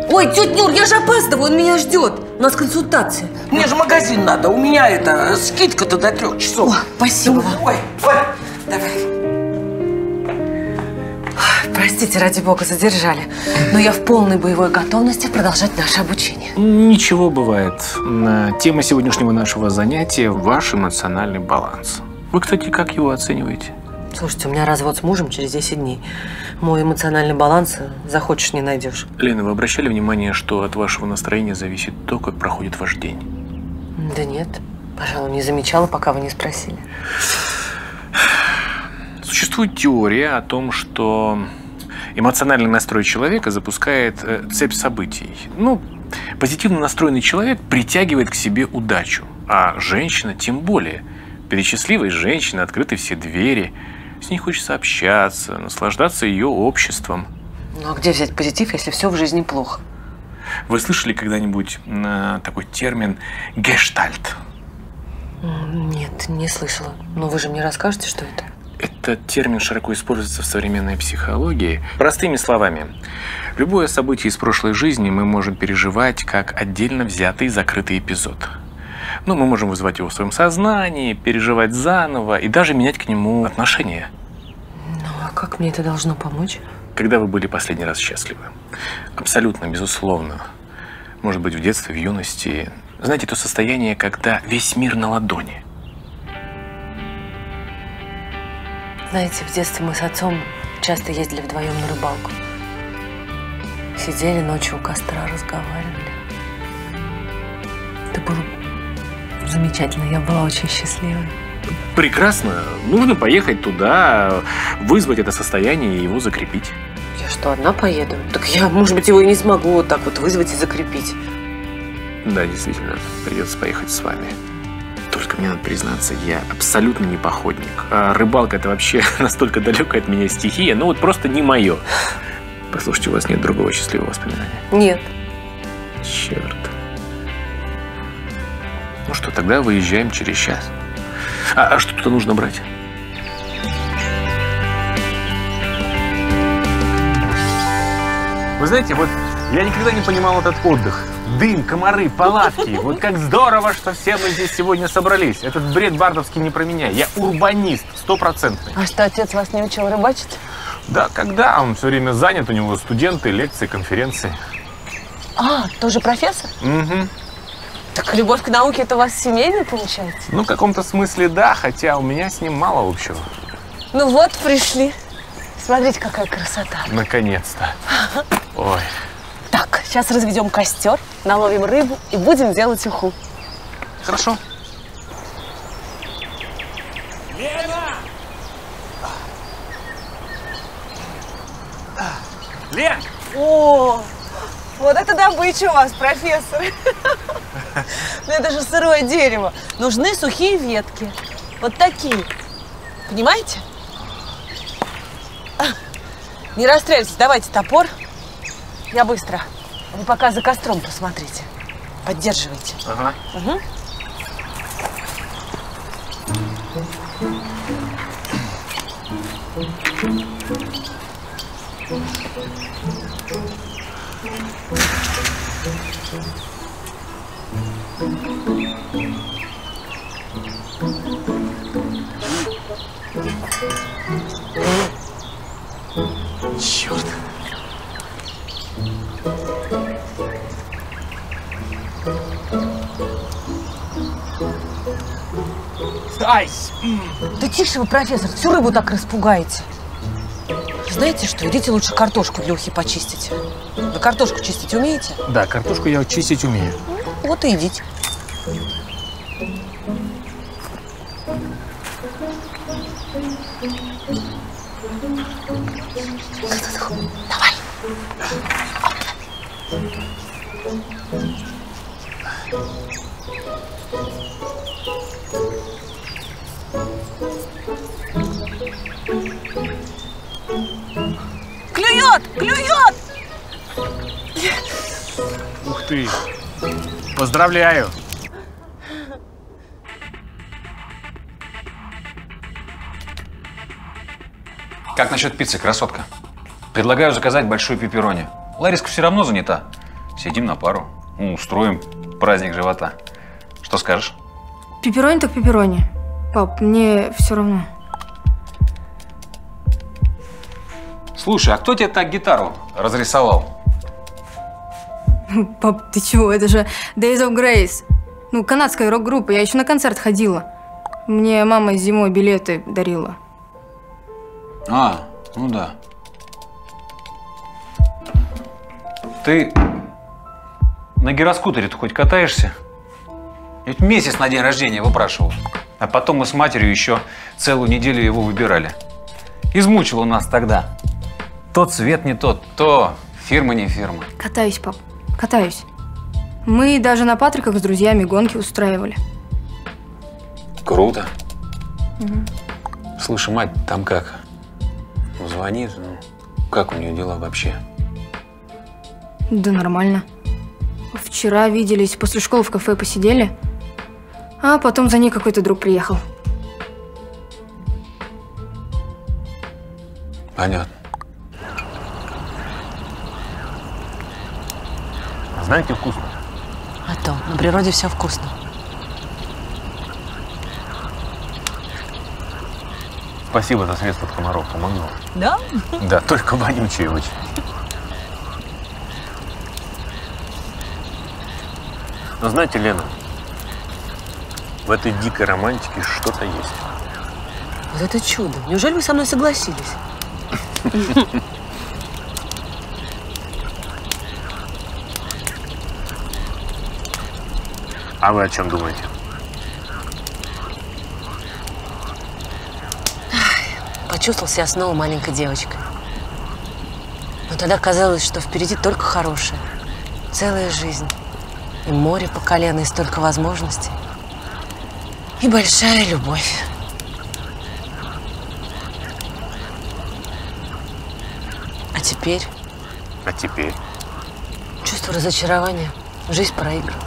Ой, тетя Нюр, я же опаздываю, он меня ждет. У нас консультация. Мне же магазин надо, у меня это скидка-то до 3 часов. О, спасибо. Ой, ой, давай. Простите, ради бога, задержали. Но я в полной боевой готовности продолжать наше обучение. Ничего, бывает. Тема сегодняшнего нашего занятия – ваш эмоциональный баланс. Вы, кстати, как его оцениваете? Слушайте, у меня развод с мужем через 10 дней. Мой эмоциональный баланс захочешь – не найдешь. Лена, вы обращали внимание, что от вашего настроения зависит то, как проходит ваш день? Да нет. Пожалуй, не замечала, пока вы не спросили. Существует теория о том, что эмоциональный настрой человека запускает цепь событий. Ну, позитивно настроенный человек притягивает к себе удачу, а женщина тем более. Перед счастливой женщиной открыты все двери, с ней хочется общаться, наслаждаться ее обществом. Ну а где взять позитив, если все в жизни плохо? Вы слышали когда-нибудь такой термин «гештальт»? Нет, не слышала. Но вы же мне расскажете, что это? Этот термин широко используется в современной психологии. Простыми словами, любое событие из прошлой жизни мы можем переживать как отдельно взятый закрытый эпизод. Но мы можем вызывать его в своем сознании, переживать заново и даже менять к нему отношение. Ну а как мне это должно помочь? Когда вы были последний раз счастливы? Абсолютно, безусловно. Может быть, в детстве, в юности. Знаете, то состояние, когда весь мир на ладони. Знаете, в детстве мы с отцом часто ездили вдвоем на рыбалку. Сидели ночью у костра, разговаривали. Это было замечательно, я была очень счастлива. Прекрасно. Нужно поехать туда, вызвать это состояние и его закрепить. Я что, одна поеду? Так я, может быть, его и не смогу вот так вот вызвать и закрепить. Да, действительно, придется поехать с вами. Только мне надо признаться, я абсолютно не походник. А рыбалка – это вообще настолько далекая от меня стихия, ну вот просто не мое. Послушайте, у вас нет другого счастливого воспоминания? Нет. Черт. Ну что, тогда выезжаем через час. А что туда нужно брать? Вы знаете, вот я никогда не понимал этот отдых. Дым, комары, палатки. Вот как здорово, что все мы здесь сегодня собрались. Этот бред бардовский не про меня. Я урбанист, 100%. А что, отец вас не учил рыбачить? Да, когда? Он все время занят, у него студенты, лекции, конференции. А, тоже профессор? Угу. Так любовь к науке это у вас семейная получается? Ну, в каком-то смысле да, хотя у меня с ним мало общего. Ну вот, пришли. Смотрите, какая красота. Наконец-то. Ой. Так, сейчас разведем костер, наловим рыбу и будем делать уху. Хорошо. Лена! Лен! О, вот это добыча у вас, профессор. Ну это же сырое дерево. Нужны сухие ветки. Вот такие. Понимаете? Не расстреляйтесь, давайте топор. Я быстро. Вы пока за костром посмотрите. Поддерживайте. Ага. Угу. Черт. Айс. Да тише вы, профессор, всю рыбу так распугаете. Знаете что, идите лучше картошку для ухи почистите. Вы картошку чистить умеете? Да, картошку я чистить умею. Вот и идите. Давай. Клюет, клюет. Ух ты! Поздравляю! Как насчет пиццы, красотка? Предлагаю заказать большую пепперони. Лариска все равно занята. Сидим на пару. Ну, устроим праздник живота. Что скажешь? Пепперони так пепперони. Пап, мне все равно. Слушай, а кто тебе так гитару разрисовал? Пап, ты чего? Это же Days of Grace. Ну, канадская рок-группа. Я еще на концерт ходила. Мне мама зимой билеты дарила. А, ну да. Ты на гироскутере-то хоть катаешься? Я ведь месяц на день рождения выпрашивал. А потом мы с матерью еще целую неделю его выбирали. Измучил он нас тогда. То цвет не тот, то фирма не фирма. Катаюсь, пап. Катаюсь. Мы даже на Патриках с друзьями гонки устраивали. Круто. Угу. Слушай, мать там как? Ну, звонит, ну, как у нее дела вообще? Да нормально. Вчера виделись, после школы в кафе посидели, а потом за ней какой-то друг приехал. Понятно. Знаете, вкусно. А то, на природе все вкусно. Спасибо за средство от комаров, помогло. Да? Да, только вонючие очень. Но знаете, Лена, в этой дикой романтике что-то есть. Вот это чудо. Неужели вы со мной согласились? А вы о чем думаете? Почувствовал себя снова маленькой девочкой. Но тогда казалось, что впереди только хорошее. Целая жизнь. И море по колено, и столько возможностей. И большая любовь. А теперь? А теперь? Чувство разочарования. Жизнь проиграна.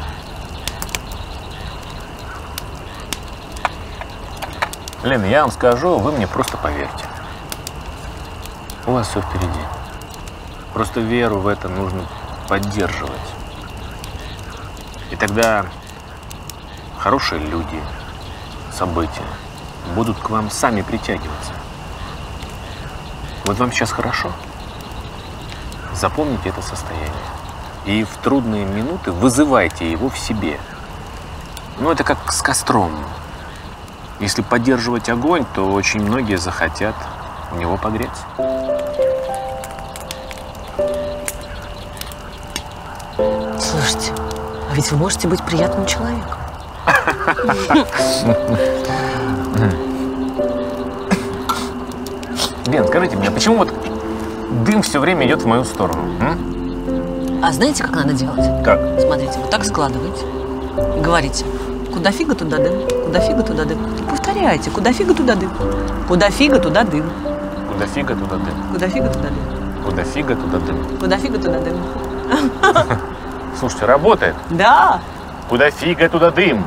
Лен, я вам скажу, вы мне просто поверьте. У вас все впереди. Просто веру в это нужно поддерживать. И тогда хорошие люди, события будут к вам сами притягиваться. Вот вам сейчас хорошо. Запомните это состояние. И в трудные минуты вызывайте его в себе. Ну, это как с костром. Если поддерживать огонь, то очень многие захотят у него погреться. Слушайте, а ведь вы можете быть приятным человеком. Лен, скажите мне, почему вот дым все время идет в мою сторону? А знаете, как надо делать? Как? Смотрите, вот так складываете и говорите. Куда фига, туда дым. Куда фига, туда дым. И повторяйте. Куда фига, туда дым. Куда фига, туда дым. Куда фига, туда дым. Куда фига, туда дым. Куда фига, туда дым. Куда фига, туда дым. Слушайте, работает. Да. Куда фига, туда дым.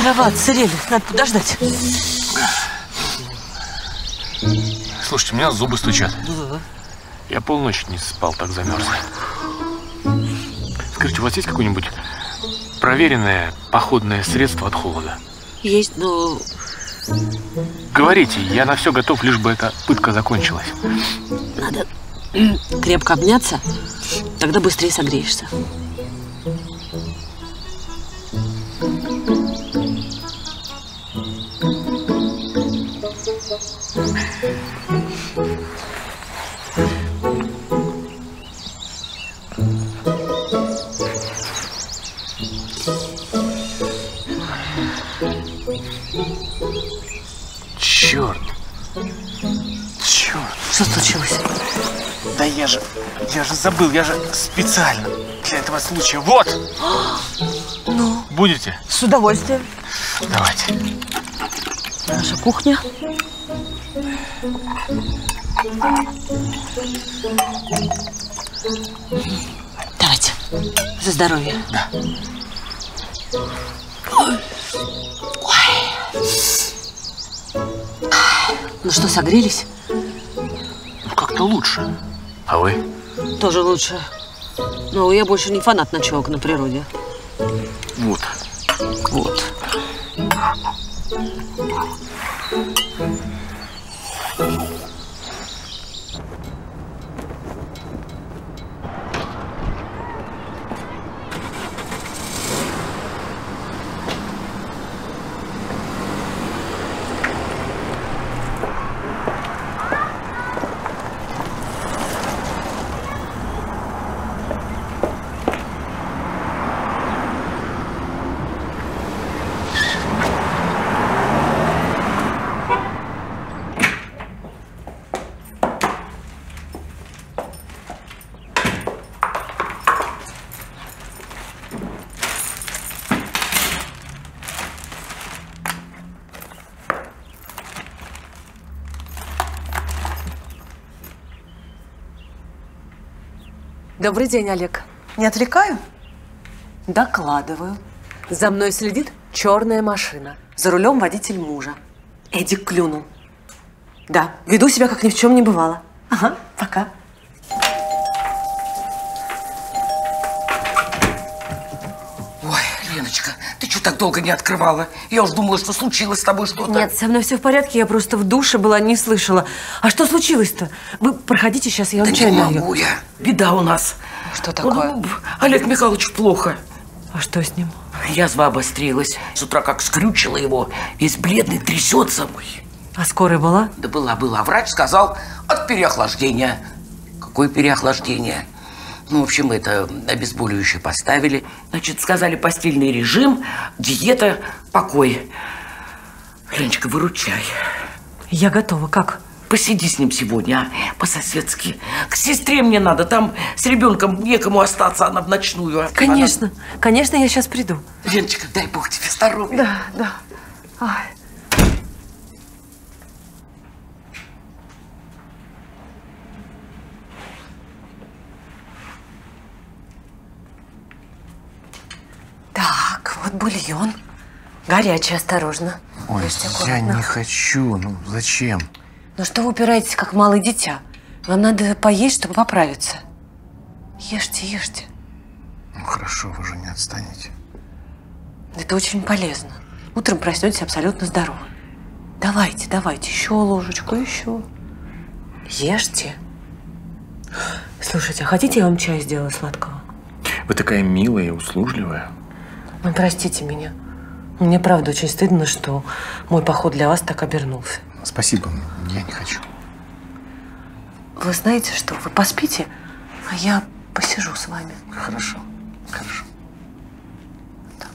Дрова отсырели, надо подождать. Слушайте, у меня зубы стучат. Я полночь не спал, так замерз. Скажите, у вас есть какое-нибудь проверенное походное средство от холода? Есть, но... Говорите, я на все готов, лишь бы эта пытка закончилась. Надо крепко обняться, тогда быстрее согреешься. Черт! Черт! Что случилось? Да я же забыл, я же специально для этого случая. Вот! Ну? Будете? С удовольствием. Давайте. Наша кухня. Давайте. За здоровье. Да. Ну что, согрелись? Ну, как-то лучше. А вы? Тоже лучше. Но я больше не фанат ночевок на природе. Вот. Вот. Добрый день, Олег. Не отвлекаю? Докладываю. За мной следит черная машина. За рулем водитель мужа. Эдик клюнул. Да, веду себя, как ни в чем не бывало. Ага, пока. Ой, Леночка, ты что так долго не открывала? Я уж думала, что случилось с тобой что-то. Нет, со мной все в порядке, я просто в душе была, не слышала. А что случилось-то? Вы проходите сейчас, я отчаянно. Да не могу я. Беда у нас. Что такое? Ну, Олег Михайлович плохо. А что с ним? Язва обострилась. С утра как скрючила его. Весь бледный, трясется. А скорая была? Да была. Врач сказал, от переохлаждения. Какое переохлаждение? Ну, в общем, это обезболивающее поставили. Значит, сказали, постельный режим, диета, покой. Леночка, выручай. Я готова. Как? Посиди с ним сегодня, а? По-соседски. К сестре мне надо, там с ребенком некому остаться, она в ночную. Конечно, она... конечно, я сейчас приду. Леночка, дай бог тебе здоровья. Да. Ай. Так, вот бульон. Горячий, осторожно. Ой, я не хочу, ну зачем? Ну что вы упираетесь, как малое дитя? Вам надо поесть, чтобы поправиться. Ешьте. Ну хорошо, вы же не отстанете. Это очень полезно. Утром проснетесь абсолютно здоровы. Давайте, еще ложечку, еще. Ешьте. Слушайте, а хотите, я вам чай сделаю сладкого? Вы такая милая и услужливая. Ну, простите меня. Мне правда очень стыдно, что мой поход для вас так обернулся. Спасибо, я не хочу. Вы знаете что, вы поспите, а я посижу с вами. Хорошо. Так вот. Так.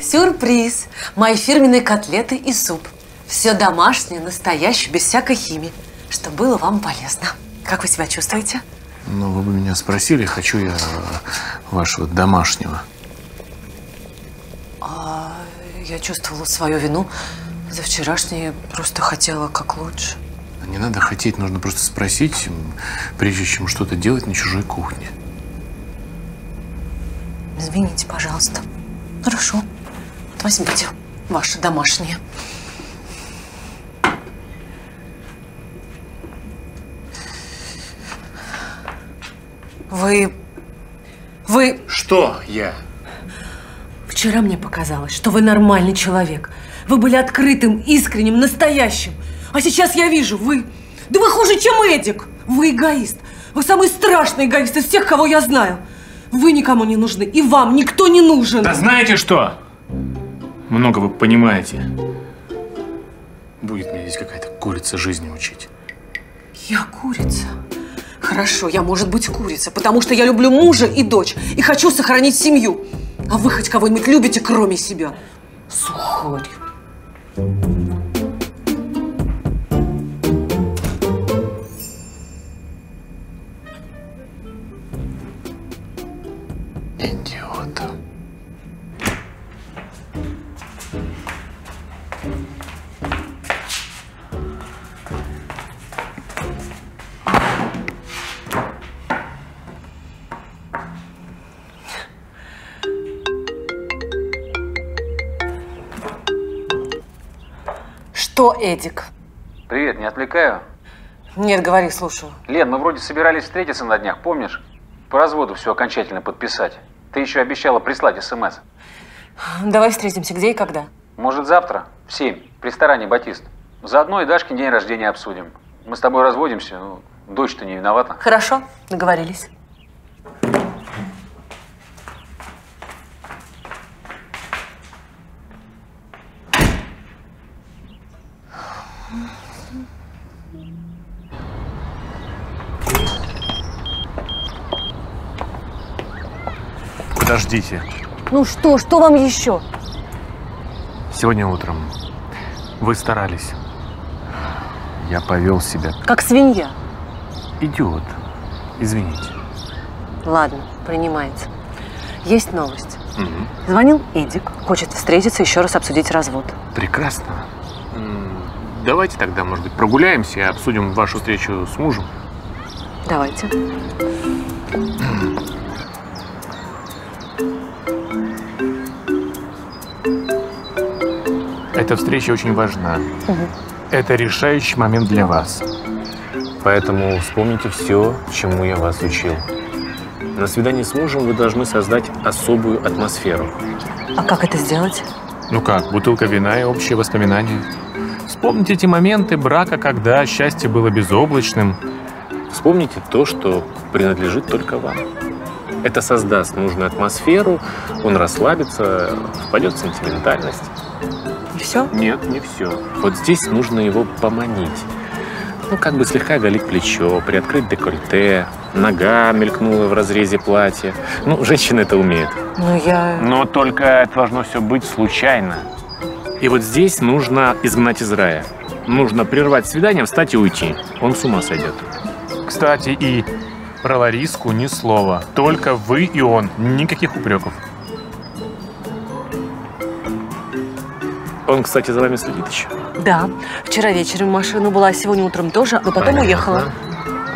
Сюрприз! Мои фирменные котлеты и суп. Все домашнее, настоящее, без всякой химии, что было вам полезно. Как вы себя чувствуете? Ну, вы бы меня спросили, хочу я вашего домашнего. А я чувствовала свою вину за вчерашнее, просто хотела как лучше. Не надо хотеть, нужно просто спросить, прежде чем что-то делать на чужой кухне. Извините, пожалуйста. Хорошо, вот возьмите. Ваша домашняя. Вы... Что я? Вчера мне показалось, что вы нормальный человек. Вы были открытым, искренним, настоящим. А сейчас я вижу, вы хуже, чем Эдик. Вы эгоист. Вы самый страшный эгоист из всех, кого я знаю. Вы никому не нужны, и вам никто не нужен. Да знаете что? Много вы понимаете. Будет мне здесь какая-то курица жизни учить. Я курица? Хорошо, я, может быть, курица, потому что я люблю мужа и дочь, и хочу сохранить семью. А вы хоть кого-нибудь любите, кроме себя? Сухарь. Идиота. Что, Эдик? Привет, не отвлекаю? Нет, говори, слушаю. Лен, мы вроде собирались встретиться на днях, помнишь? По разводу все окончательно подписать. Ты еще обещала прислать СМС. Давай встретимся, где и когда? Может, завтра в 7 в ресторане «Батист». Заодно и Дашкин день рождения обсудим. Мы с тобой разводимся, ну, дочь-то не виновата. Хорошо, договорились. Подождите. Ну что, что вам еще? Сегодня утром вы старались. Я повел себя. Как свинья. Идиот. Извините. Ладно, принимается. Есть новость. Угу. Звонил Эдик, хочет встретиться, еще раз обсудить развод. Прекрасно. Давайте тогда, может быть, прогуляемся и обсудим вашу встречу с мужем. Давайте. Эта встреча очень важна. Угу. Это решающий момент для вас. Поэтому вспомните все, чему я вас учил. На свидании с мужем вы должны создать особую атмосферу. А как это сделать? Ну как, бутылка вина и общие воспоминания. Вспомните эти моменты брака, когда счастье было безоблачным. Вспомните то, что принадлежит только вам. Это создаст нужную атмосферу, он расслабится, впадет в сентиментальность. Все? Нет, не все. Вот здесь нужно его поманить. Ну, как бы слегка оголить плечо, приоткрыть декольте, нога мелькнула в разрезе платья. Ну, женщины это умеют. Ну, я... Но только это должно все быть случайно. И вот здесь нужно изгнать из рая. Нужно прервать свидание, встать и уйти. Он с ума сойдет. Кстати, и про Лариску ни слова. Только вы и он. Никаких упреков. Он, кстати, за вами следит еще? Да. Вчера вечером машина была, сегодня утром тоже, но потом уехала.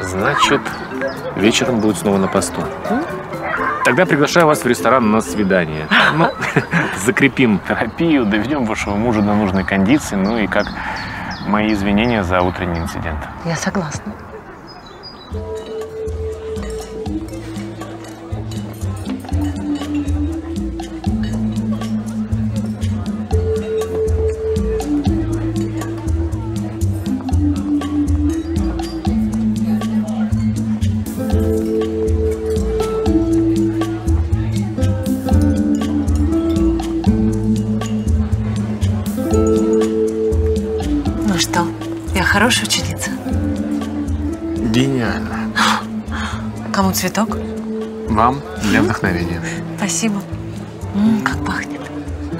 Значит, вечером будет снова на посту. Тогда приглашаю вас в ресторан на свидание. Ну, закрепим терапию, доведем вашего мужа до нужной кондиции, ну и как мои извинения за утренний инцидент. Я согласна. Хорошая ученица. Гениально. Кому цветок? Вам для вдохновения. Спасибо. Как пахнет.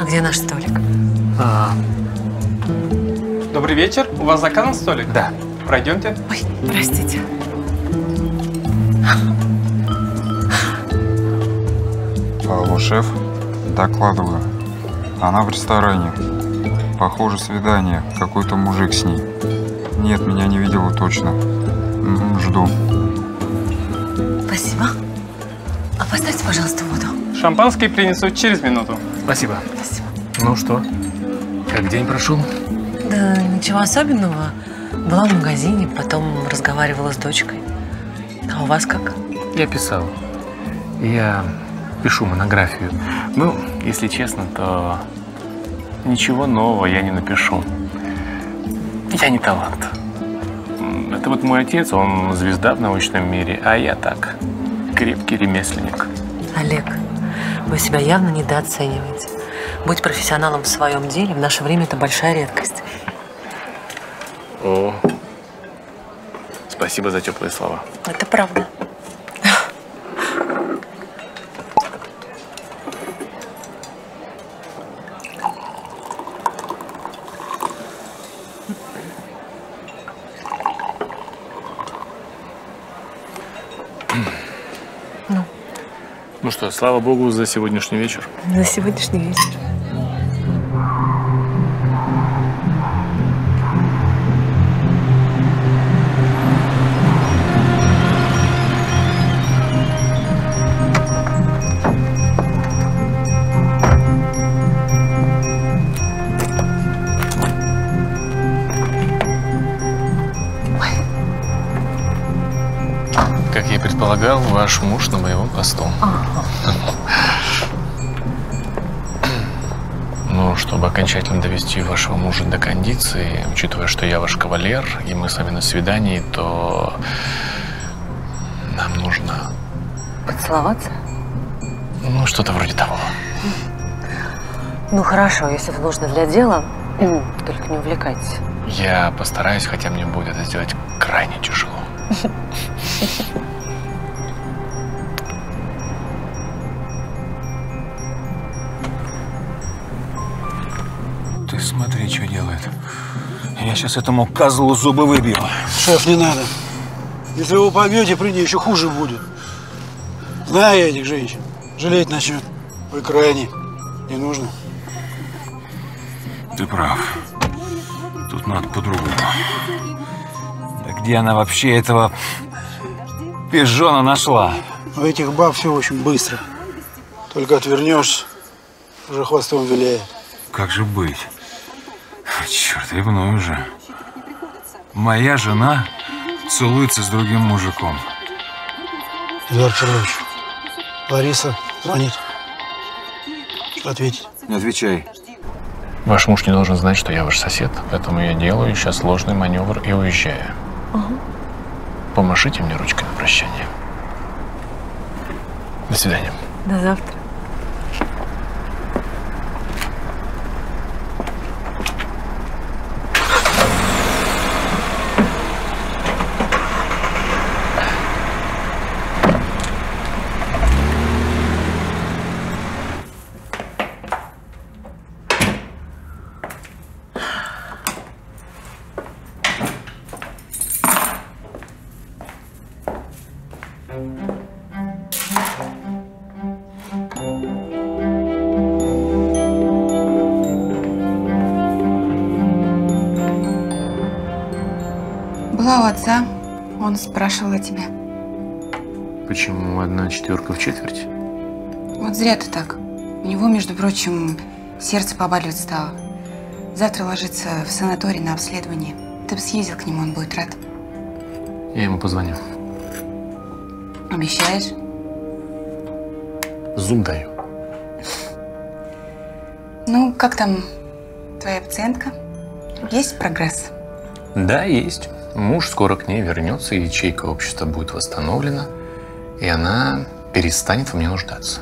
А где наш столик? Добрый вечер. У вас заказан столик? Да. Пройдемте. Ой, простите. Алло, шеф. Докладываю. Она в ресторане. Похоже, свидание. Какой-то мужик с ней. Нет, меня не видела точно. Жду. Спасибо. А поставьте, пожалуйста, воду. Шампанское принесут через минуту. Спасибо. Спасибо. Ну что? Как день прошел? Да ничего особенного. Была в магазине, потом разговаривала с дочкой. А у вас как? Я писал. Я пишу монографию. Ну, если честно, то ничего нового я не напишу. Я не талант. Это вот мой отец, он звезда в научном мире, а я так, крепкий ремесленник. Олег, вы себя явно недооцениваете. Быть профессионалом в своем деле в наше время – это большая редкость. О, спасибо за теплые слова. Это правда. Ну что, слава богу за сегодняшний вечер. За сегодняшний вечер. Как я предполагал, ваш муж на моего посту. Ну, чтобы окончательно довести вашего мужа до кондиции, учитывая, что я ваш кавалер, и мы с вами на свидании, то нам нужно… Поцеловаться? Ну, что-то вроде того. Ну, хорошо, если это нужно для дела, только не увлекайтесь. Я постараюсь, хотя мне будет это сделать крайне тяжело. Ты смотри, что делает. Я сейчас этому козлу зубы выбью. Шеф, не надо. Если вы побьете, при ней еще хуже будет. Знаю я этих женщин. Жалеть начнет. Вы крайне. Не нужно. Ты прав. Тут надо по-другому. Где она вообще этого пижона нашла? У этих баб все очень быстро. Только отвернешься, уже хвостом виляет. Как же быть? Черт, ревную уже. Моя жена целуется с другим мужиком. Эдуард Карлович, Лариса звонит. Ответь. Не отвечай. Ваш муж не должен знать, что я ваш сосед. Поэтому я делаю сейчас сложный маневр и уезжаю. Угу. Помашите мне ручкой на прощание. До свидания. До завтра. Он спрашивал о тебе. Почему 1/4 в четверть? Вот зря ты так. У него, между прочим, сердце побаливать стало. Завтра ложится в санаторий на обследование. Ты бы съездил к нему, он будет рад. Я ему позвоню. Обещаешь? Зуб даю. Ну, как там твоя пациентка? Есть прогресс? Да, есть. Муж скоро к ней вернется, и ячейка общества будет восстановлена, и она перестанет во мне нуждаться.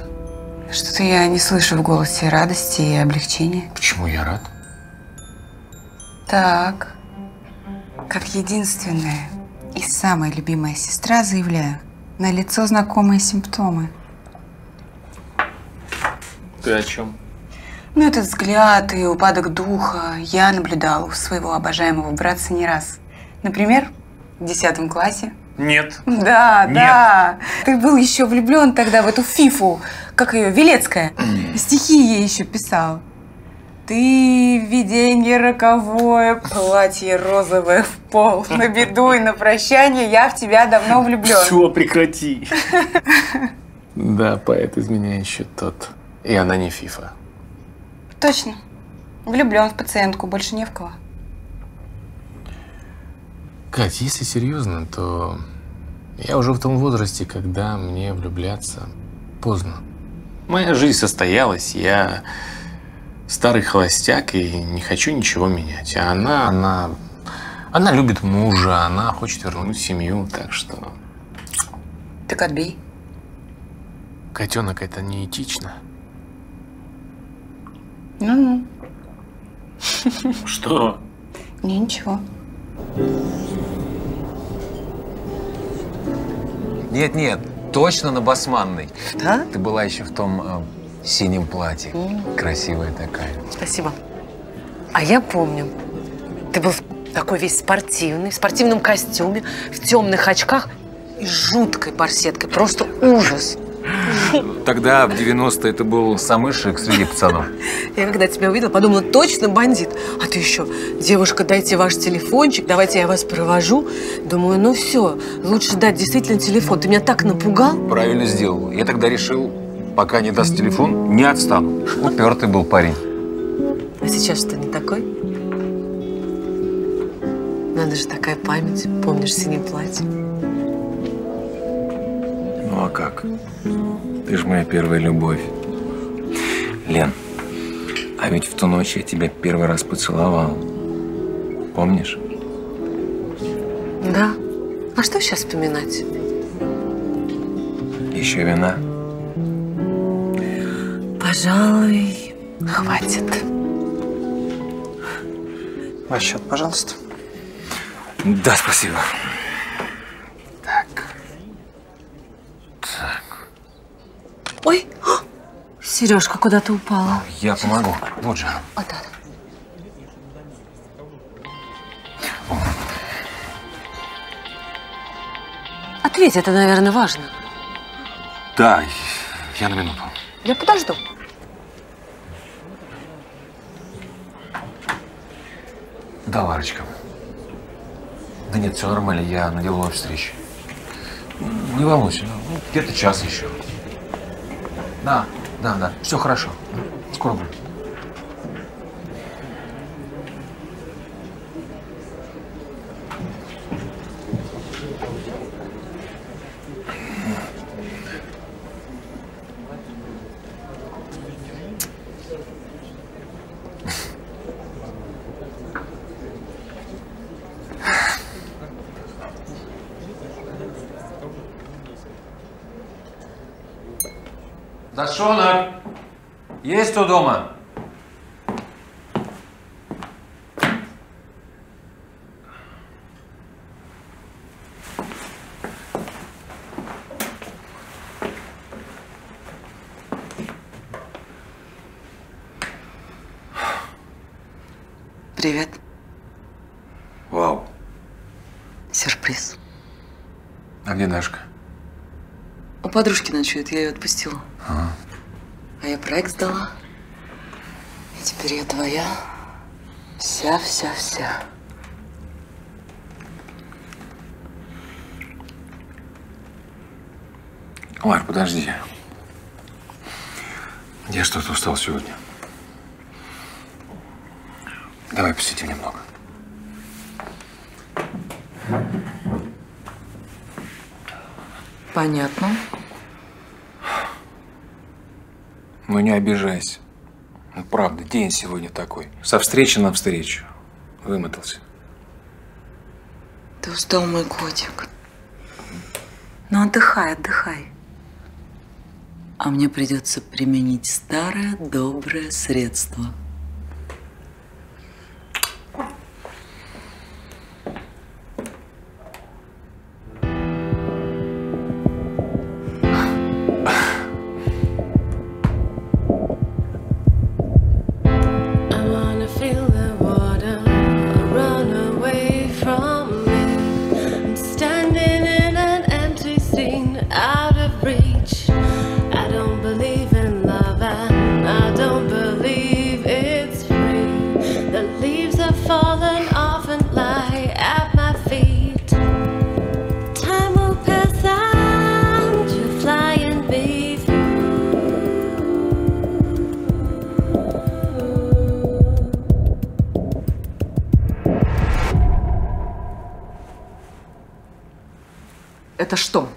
Что-то я не слышу в голосе радости и облегчения. Почему я рад? Так, как единственная и самая любимая сестра заявляю, налицо знакомые симптомы. Ты о чем? Ну, этот взгляд и упадок духа я наблюдала у своего обожаемого братца не раз. Например, в 10 классе. Нет. Да, нет. Да. Ты был еще влюблен тогда в эту фифу, как ее, Вилецкая. Стихи ей еще писал. Ты виденье роковое, платье розовое в пол. На беду и на прощание я в тебя давно влюблен. Все, прекрати. Да, поэт из меня еще тот. И она не фифа. Точно. Влюблен в пациентку, больше не в кого. Кать, если серьезно, то я уже в том возрасте, когда мне влюбляться поздно. Моя жизнь состоялась, я старый холостяк и не хочу ничего менять. А она любит мужа, она хочет вернуть семью, так что… Так отбей. Котенок, это неэтично. Ну-ну. Что? Не, ничего. Нет-нет, точно на Басманной. Да? Ты была еще в том синем платье. Красивая такая. Спасибо. А я помню, ты был такой весь спортивный, в спортивном костюме, в темных очках и жуткой барсеткой. Просто ужас. Тогда, в 90-е, это был самый шик среди пацанов. Я когда тебя увидела, подумала, точно бандит. А ты еще, девушка, дайте ваш телефончик, давайте я вас провожу. Думаю, ну все, лучше дать действительно телефон. Ты меня так напугал. Правильно сделал. Я тогда решил, пока не даст телефон, не отстану. Упертый был парень. А сейчас что, не такой? Надо же, такая память. Помнишь синее платье? Ну а как? Ты же моя первая любовь. Лен, а ведь в ту ночь я тебя первый раз поцеловал. Помнишь? Да. А что сейчас вспоминать? Еще вина? Пожалуй, хватит. Ваш счет, пожалуйста. Да, спасибо. Ой, Сережка куда-то упала. Я помогу. Вот же. Вот так. Ответь, это, наверное, важно. Да, я на минуту. Я подожду. Да, Ларочка. Да нет, все нормально, я на деловой встрече. Не волнуйся, ну, где-то час еще. Да, да, да. Все хорошо. Скоро будет. Дашонок, есть кто дома? Привет. Вау. Сюрприз. А где Дашка? У подружки ночует, я ее отпустила. А я проект сдала. И теперь я твоя. Вся. Лар, подожди. Я что-то устал сегодня. Давай посидим немного. Понятно. Ну, не обижайся. Ну, правда, день сегодня такой. Со встречи на встречу. Вымотался. Ты устал, мой котик. Ну, отдыхай. А мне придется применить старое доброе средство. I don't believe in love and I don't believe in Это что?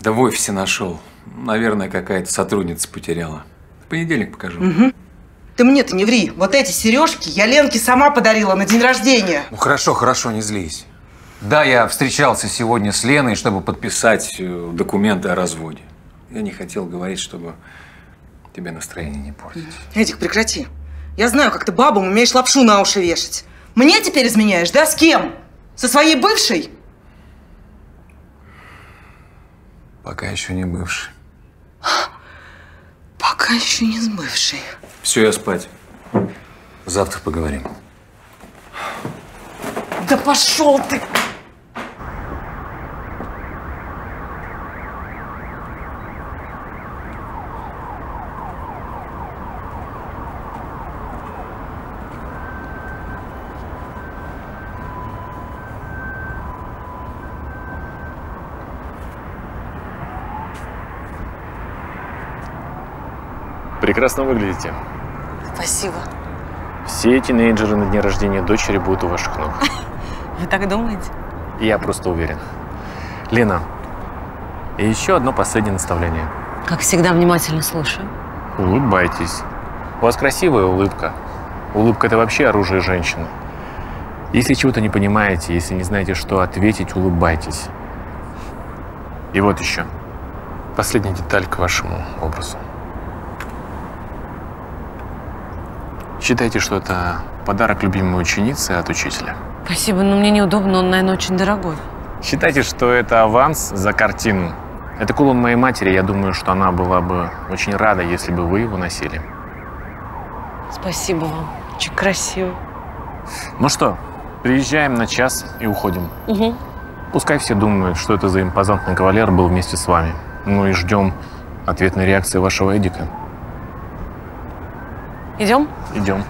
Да в офисе нашел. Наверное, какая-то сотрудница потеряла. В понедельник покажу. Угу. Ты мне-то не ври. Вот эти сережки я Ленке сама подарила на день рождения. Ну хорошо, хорошо, не злись. Да, я встречался сегодня с Леной, чтобы подписать документы о разводе. Я не хотел говорить, чтобы тебе настроение не портить. Эдик, прекрати. Я знаю, как ты бабам умеешь лапшу на уши вешать. Мне теперь изменяешь, да? С кем? Со своей бывшей? Пока еще не бывшей. Пока еще не с бывшей. Все, я спать. Завтра поговорим. Да пошел ты! Прекрасно выглядите. Спасибо. Все тинейджеры на дне рождения дочери будут у ваших ног. Вы так думаете? Я просто уверен. Лена, и еще одно последнее наставление. Как всегда, внимательно слушаю. Улыбайтесь. У вас красивая улыбка. Улыбка – это вообще оружие женщины. Если чего-то не понимаете, если не знаете, что ответить, улыбайтесь. И вот еще. Последняя деталь к вашему образу. Считайте, что это подарок любимой ученицы от учителя. Спасибо, но мне неудобно, он, наверное, очень дорогой. Считайте, что это аванс за картину. Это кулон моей матери, я думаю, что она была бы очень рада, если бы вы его носили. Спасибо вам, очень красиво. Ну что, приезжаем на час и уходим. Угу. Пускай все думают, что это за импозантный кавалер был вместе с вами. Ну и ждем ответной реакции вашего Эдика. Идем? Идем.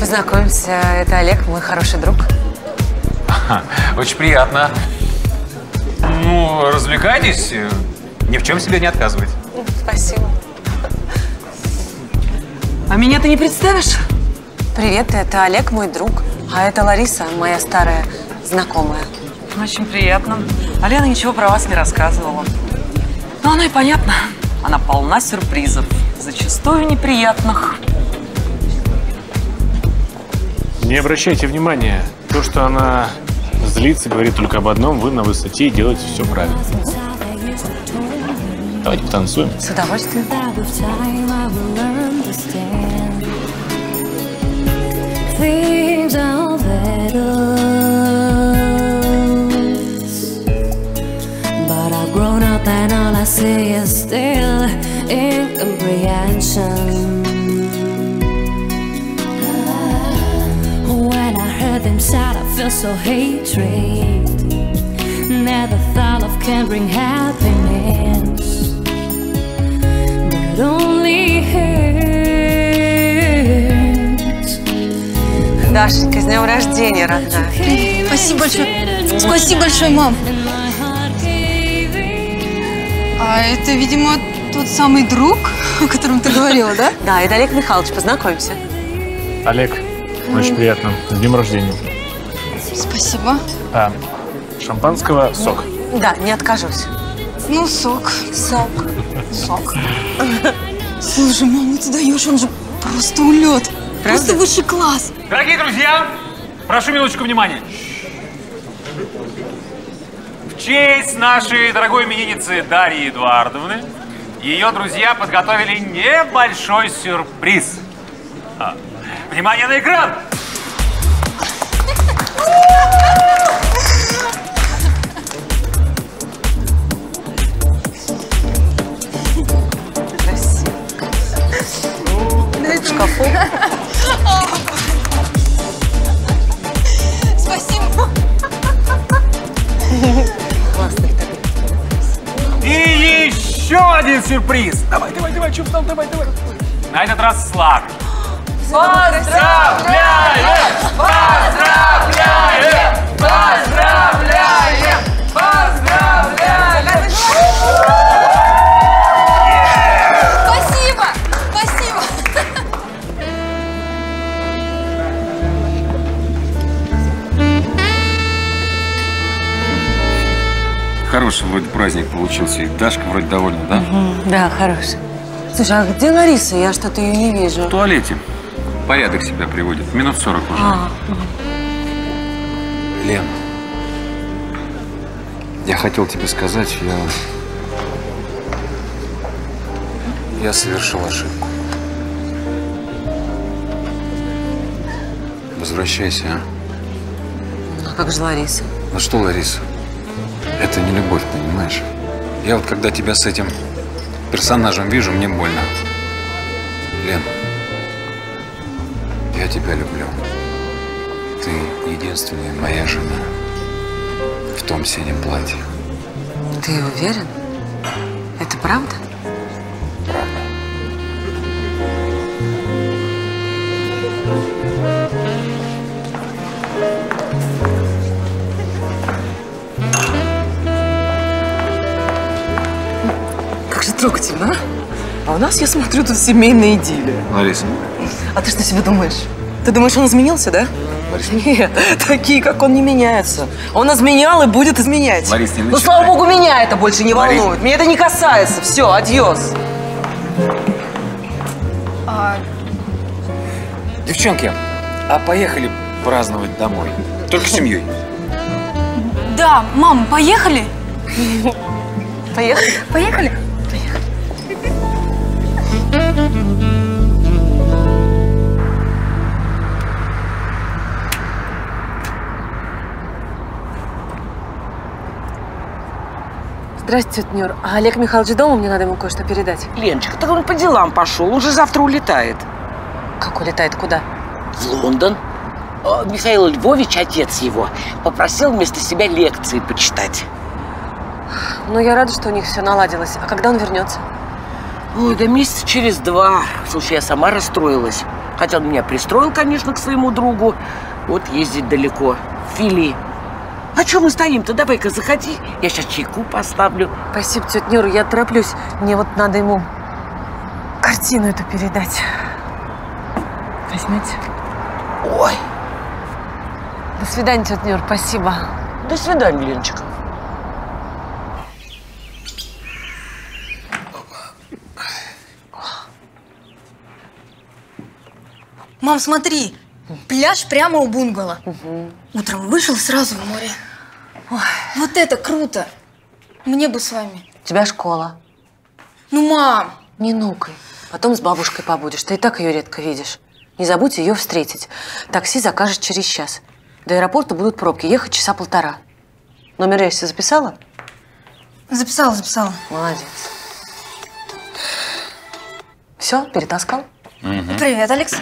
Знакомимся, это Олег, мой хороший друг. Очень приятно. Ну, развлекайтесь, ни в чем себе не отказывайте. Спасибо. А меня ты не представишь? Привет, это Олег, мой друг, а это Лариса, моя старая знакомая. Очень приятно. А Лена ничего про вас не рассказывала. Ну, оно и понятно. Она полна сюрпризов, зачастую неприятных. Не обращайте внимания. То, что она злится, говорит только об одном. Вы на высоте и делаете все правильно. Давайте потанцуем. С удовольствием. Them sad, I feel so hatred. Never thought love can bring happiness, but only hurts. Дашенька, с днем рождения, родная. Спасибо большое. Спасибо большое, мам. А это, видимо, тот самый друг, о котором ты говорила, да? Да, это Олег Михайлович, познакомимся. Олег. Очень приятно. С днем рождения. Спасибо. А, шампанского, сок. Да, не откажусь. Ну, сок. Слушай, мама, ты даешь, он же просто улет. Просто высший класс. Дорогие друзья, прошу минуточку внимания. В честь нашей дорогой именинницы Дарьи Эдуардовны ее друзья подготовили небольшой сюрприз. Внимание на экран! Красиво. В шкафу. Спасибо. Классный такой. сюрприз. Давай, давай, давай, чувствуй, давай, давай. На этот раз славь. Поздравляем! Поздравляем! Поздравляем! Поздравляем! Спасибо! Спасибо! Хороший вроде праздник получился. И Дашка вроде довольна, да? Да, хороший. Слушай, а где Лариса? Я что-то ее не вижу. В туалете. Порядок себя приводит. Минут 40 уже. Лен, я хотел тебе сказать, я совершил ошибку. Возвращайся, а? А как же Лариса? Ну что, Лариса? Это не любовь, понимаешь? Я вот когда тебя с этим персонажем вижу, мне больно. Лен, я тебя люблю. Ты единственная моя жена в том синем платье. Ты уверен? Это правда? Трогательно, а у нас, я смотрю, тут семейная идиллия. Лариса. А ты что себе думаешь? Ты думаешь, он изменился, да? Лариса. Нет, такие, как он, не меняются. Он изменял и будет изменять. Лариса, не начинай. Ну, слава богу, меня это больше не волнует. Лариса. Меня это не касается. Все, адьос. Девчонки, а поехали праздновать домой? Только с семьей. Да, мам, поехали? Поехали. Поехали? Здравствуйте, тетя. А Олег Михайлович дома? Мне надо ему кое-что передать. Леночка, так он по делам пошел. Он же завтра улетает. Как улетает? Куда? В Лондон. Михаил Львович, отец его, попросил вместо себя лекции почитать. Ну, я рада, что у них все наладилось. А когда он вернется? Ой, да месяца через 2. Слушай, я сама расстроилась. Хотя он меня пристроил, конечно, к своему другу. Вот ездить далеко. Фили. А что мы стоим-то? Давай-ка заходи. Я сейчас чайку поставлю. Спасибо, тетя Нюра, я тороплюсь. Мне вот надо ему картину эту передать. Возьмете? Ой. До свидания, тетя Нюра, спасибо. До свидания, Леночка. Мам, смотри, пляж прямо у бунгало. Утром вышел, сразу в море. Ой. Вот это круто! Мне бы с вами. У тебя школа. Ну, мам! Не нукай. Потом с бабушкой побудешь. Ты и так ее редко видишь. Не забудь ее встретить. Такси закажешь через час. До аэропорта будут пробки. Ехать часа 1,5. Номер рейса записала? Записала, записала. Молодец. Все, перетаскал? Привет, Алекс.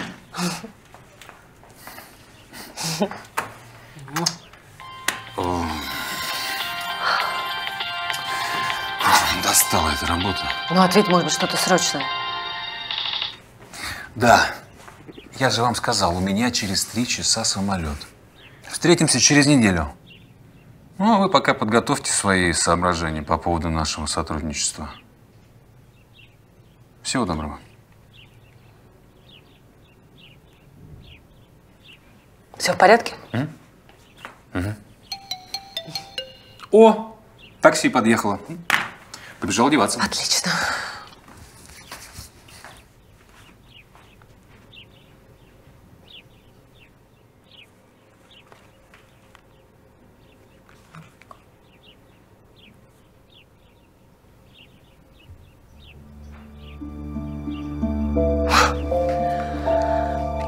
Достала эта работа. Ну, ответь, может быть, что-то срочное. Да. Я же вам сказал, у меня через 3 часа самолет. Встретимся через неделю. Ну, а вы пока подготовьте свои соображения по поводу нашего сотрудничества. Всего доброго. Все в порядке? О, такси подъехало. Побежал одеваться. Отлично.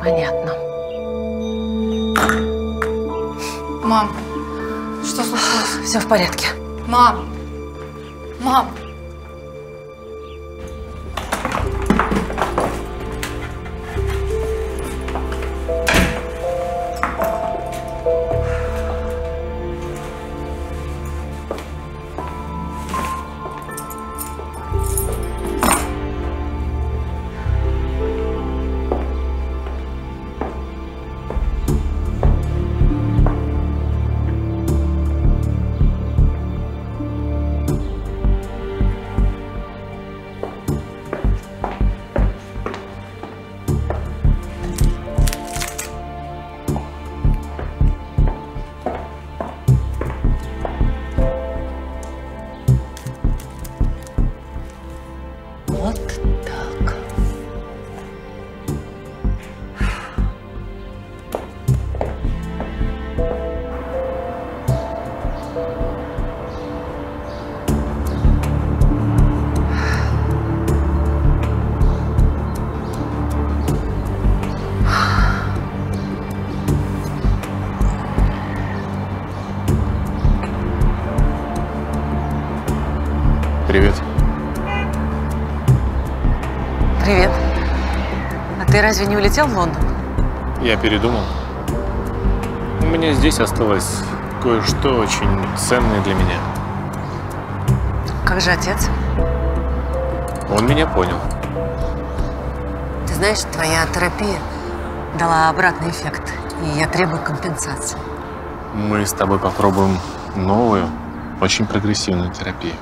Понятно. Мам, что случилось? Все в порядке. Мам! Мам! Привет. Привет. А ты разве не улетел в Лондон? Я передумал. У меня здесь осталось кое-что очень ценное для меня. Как же отец? Он меня понял. Ты знаешь, твоя терапия дала обратный эффект, и я требую компенсации. Мы с тобой попробуем новую, очень прогрессивную терапию.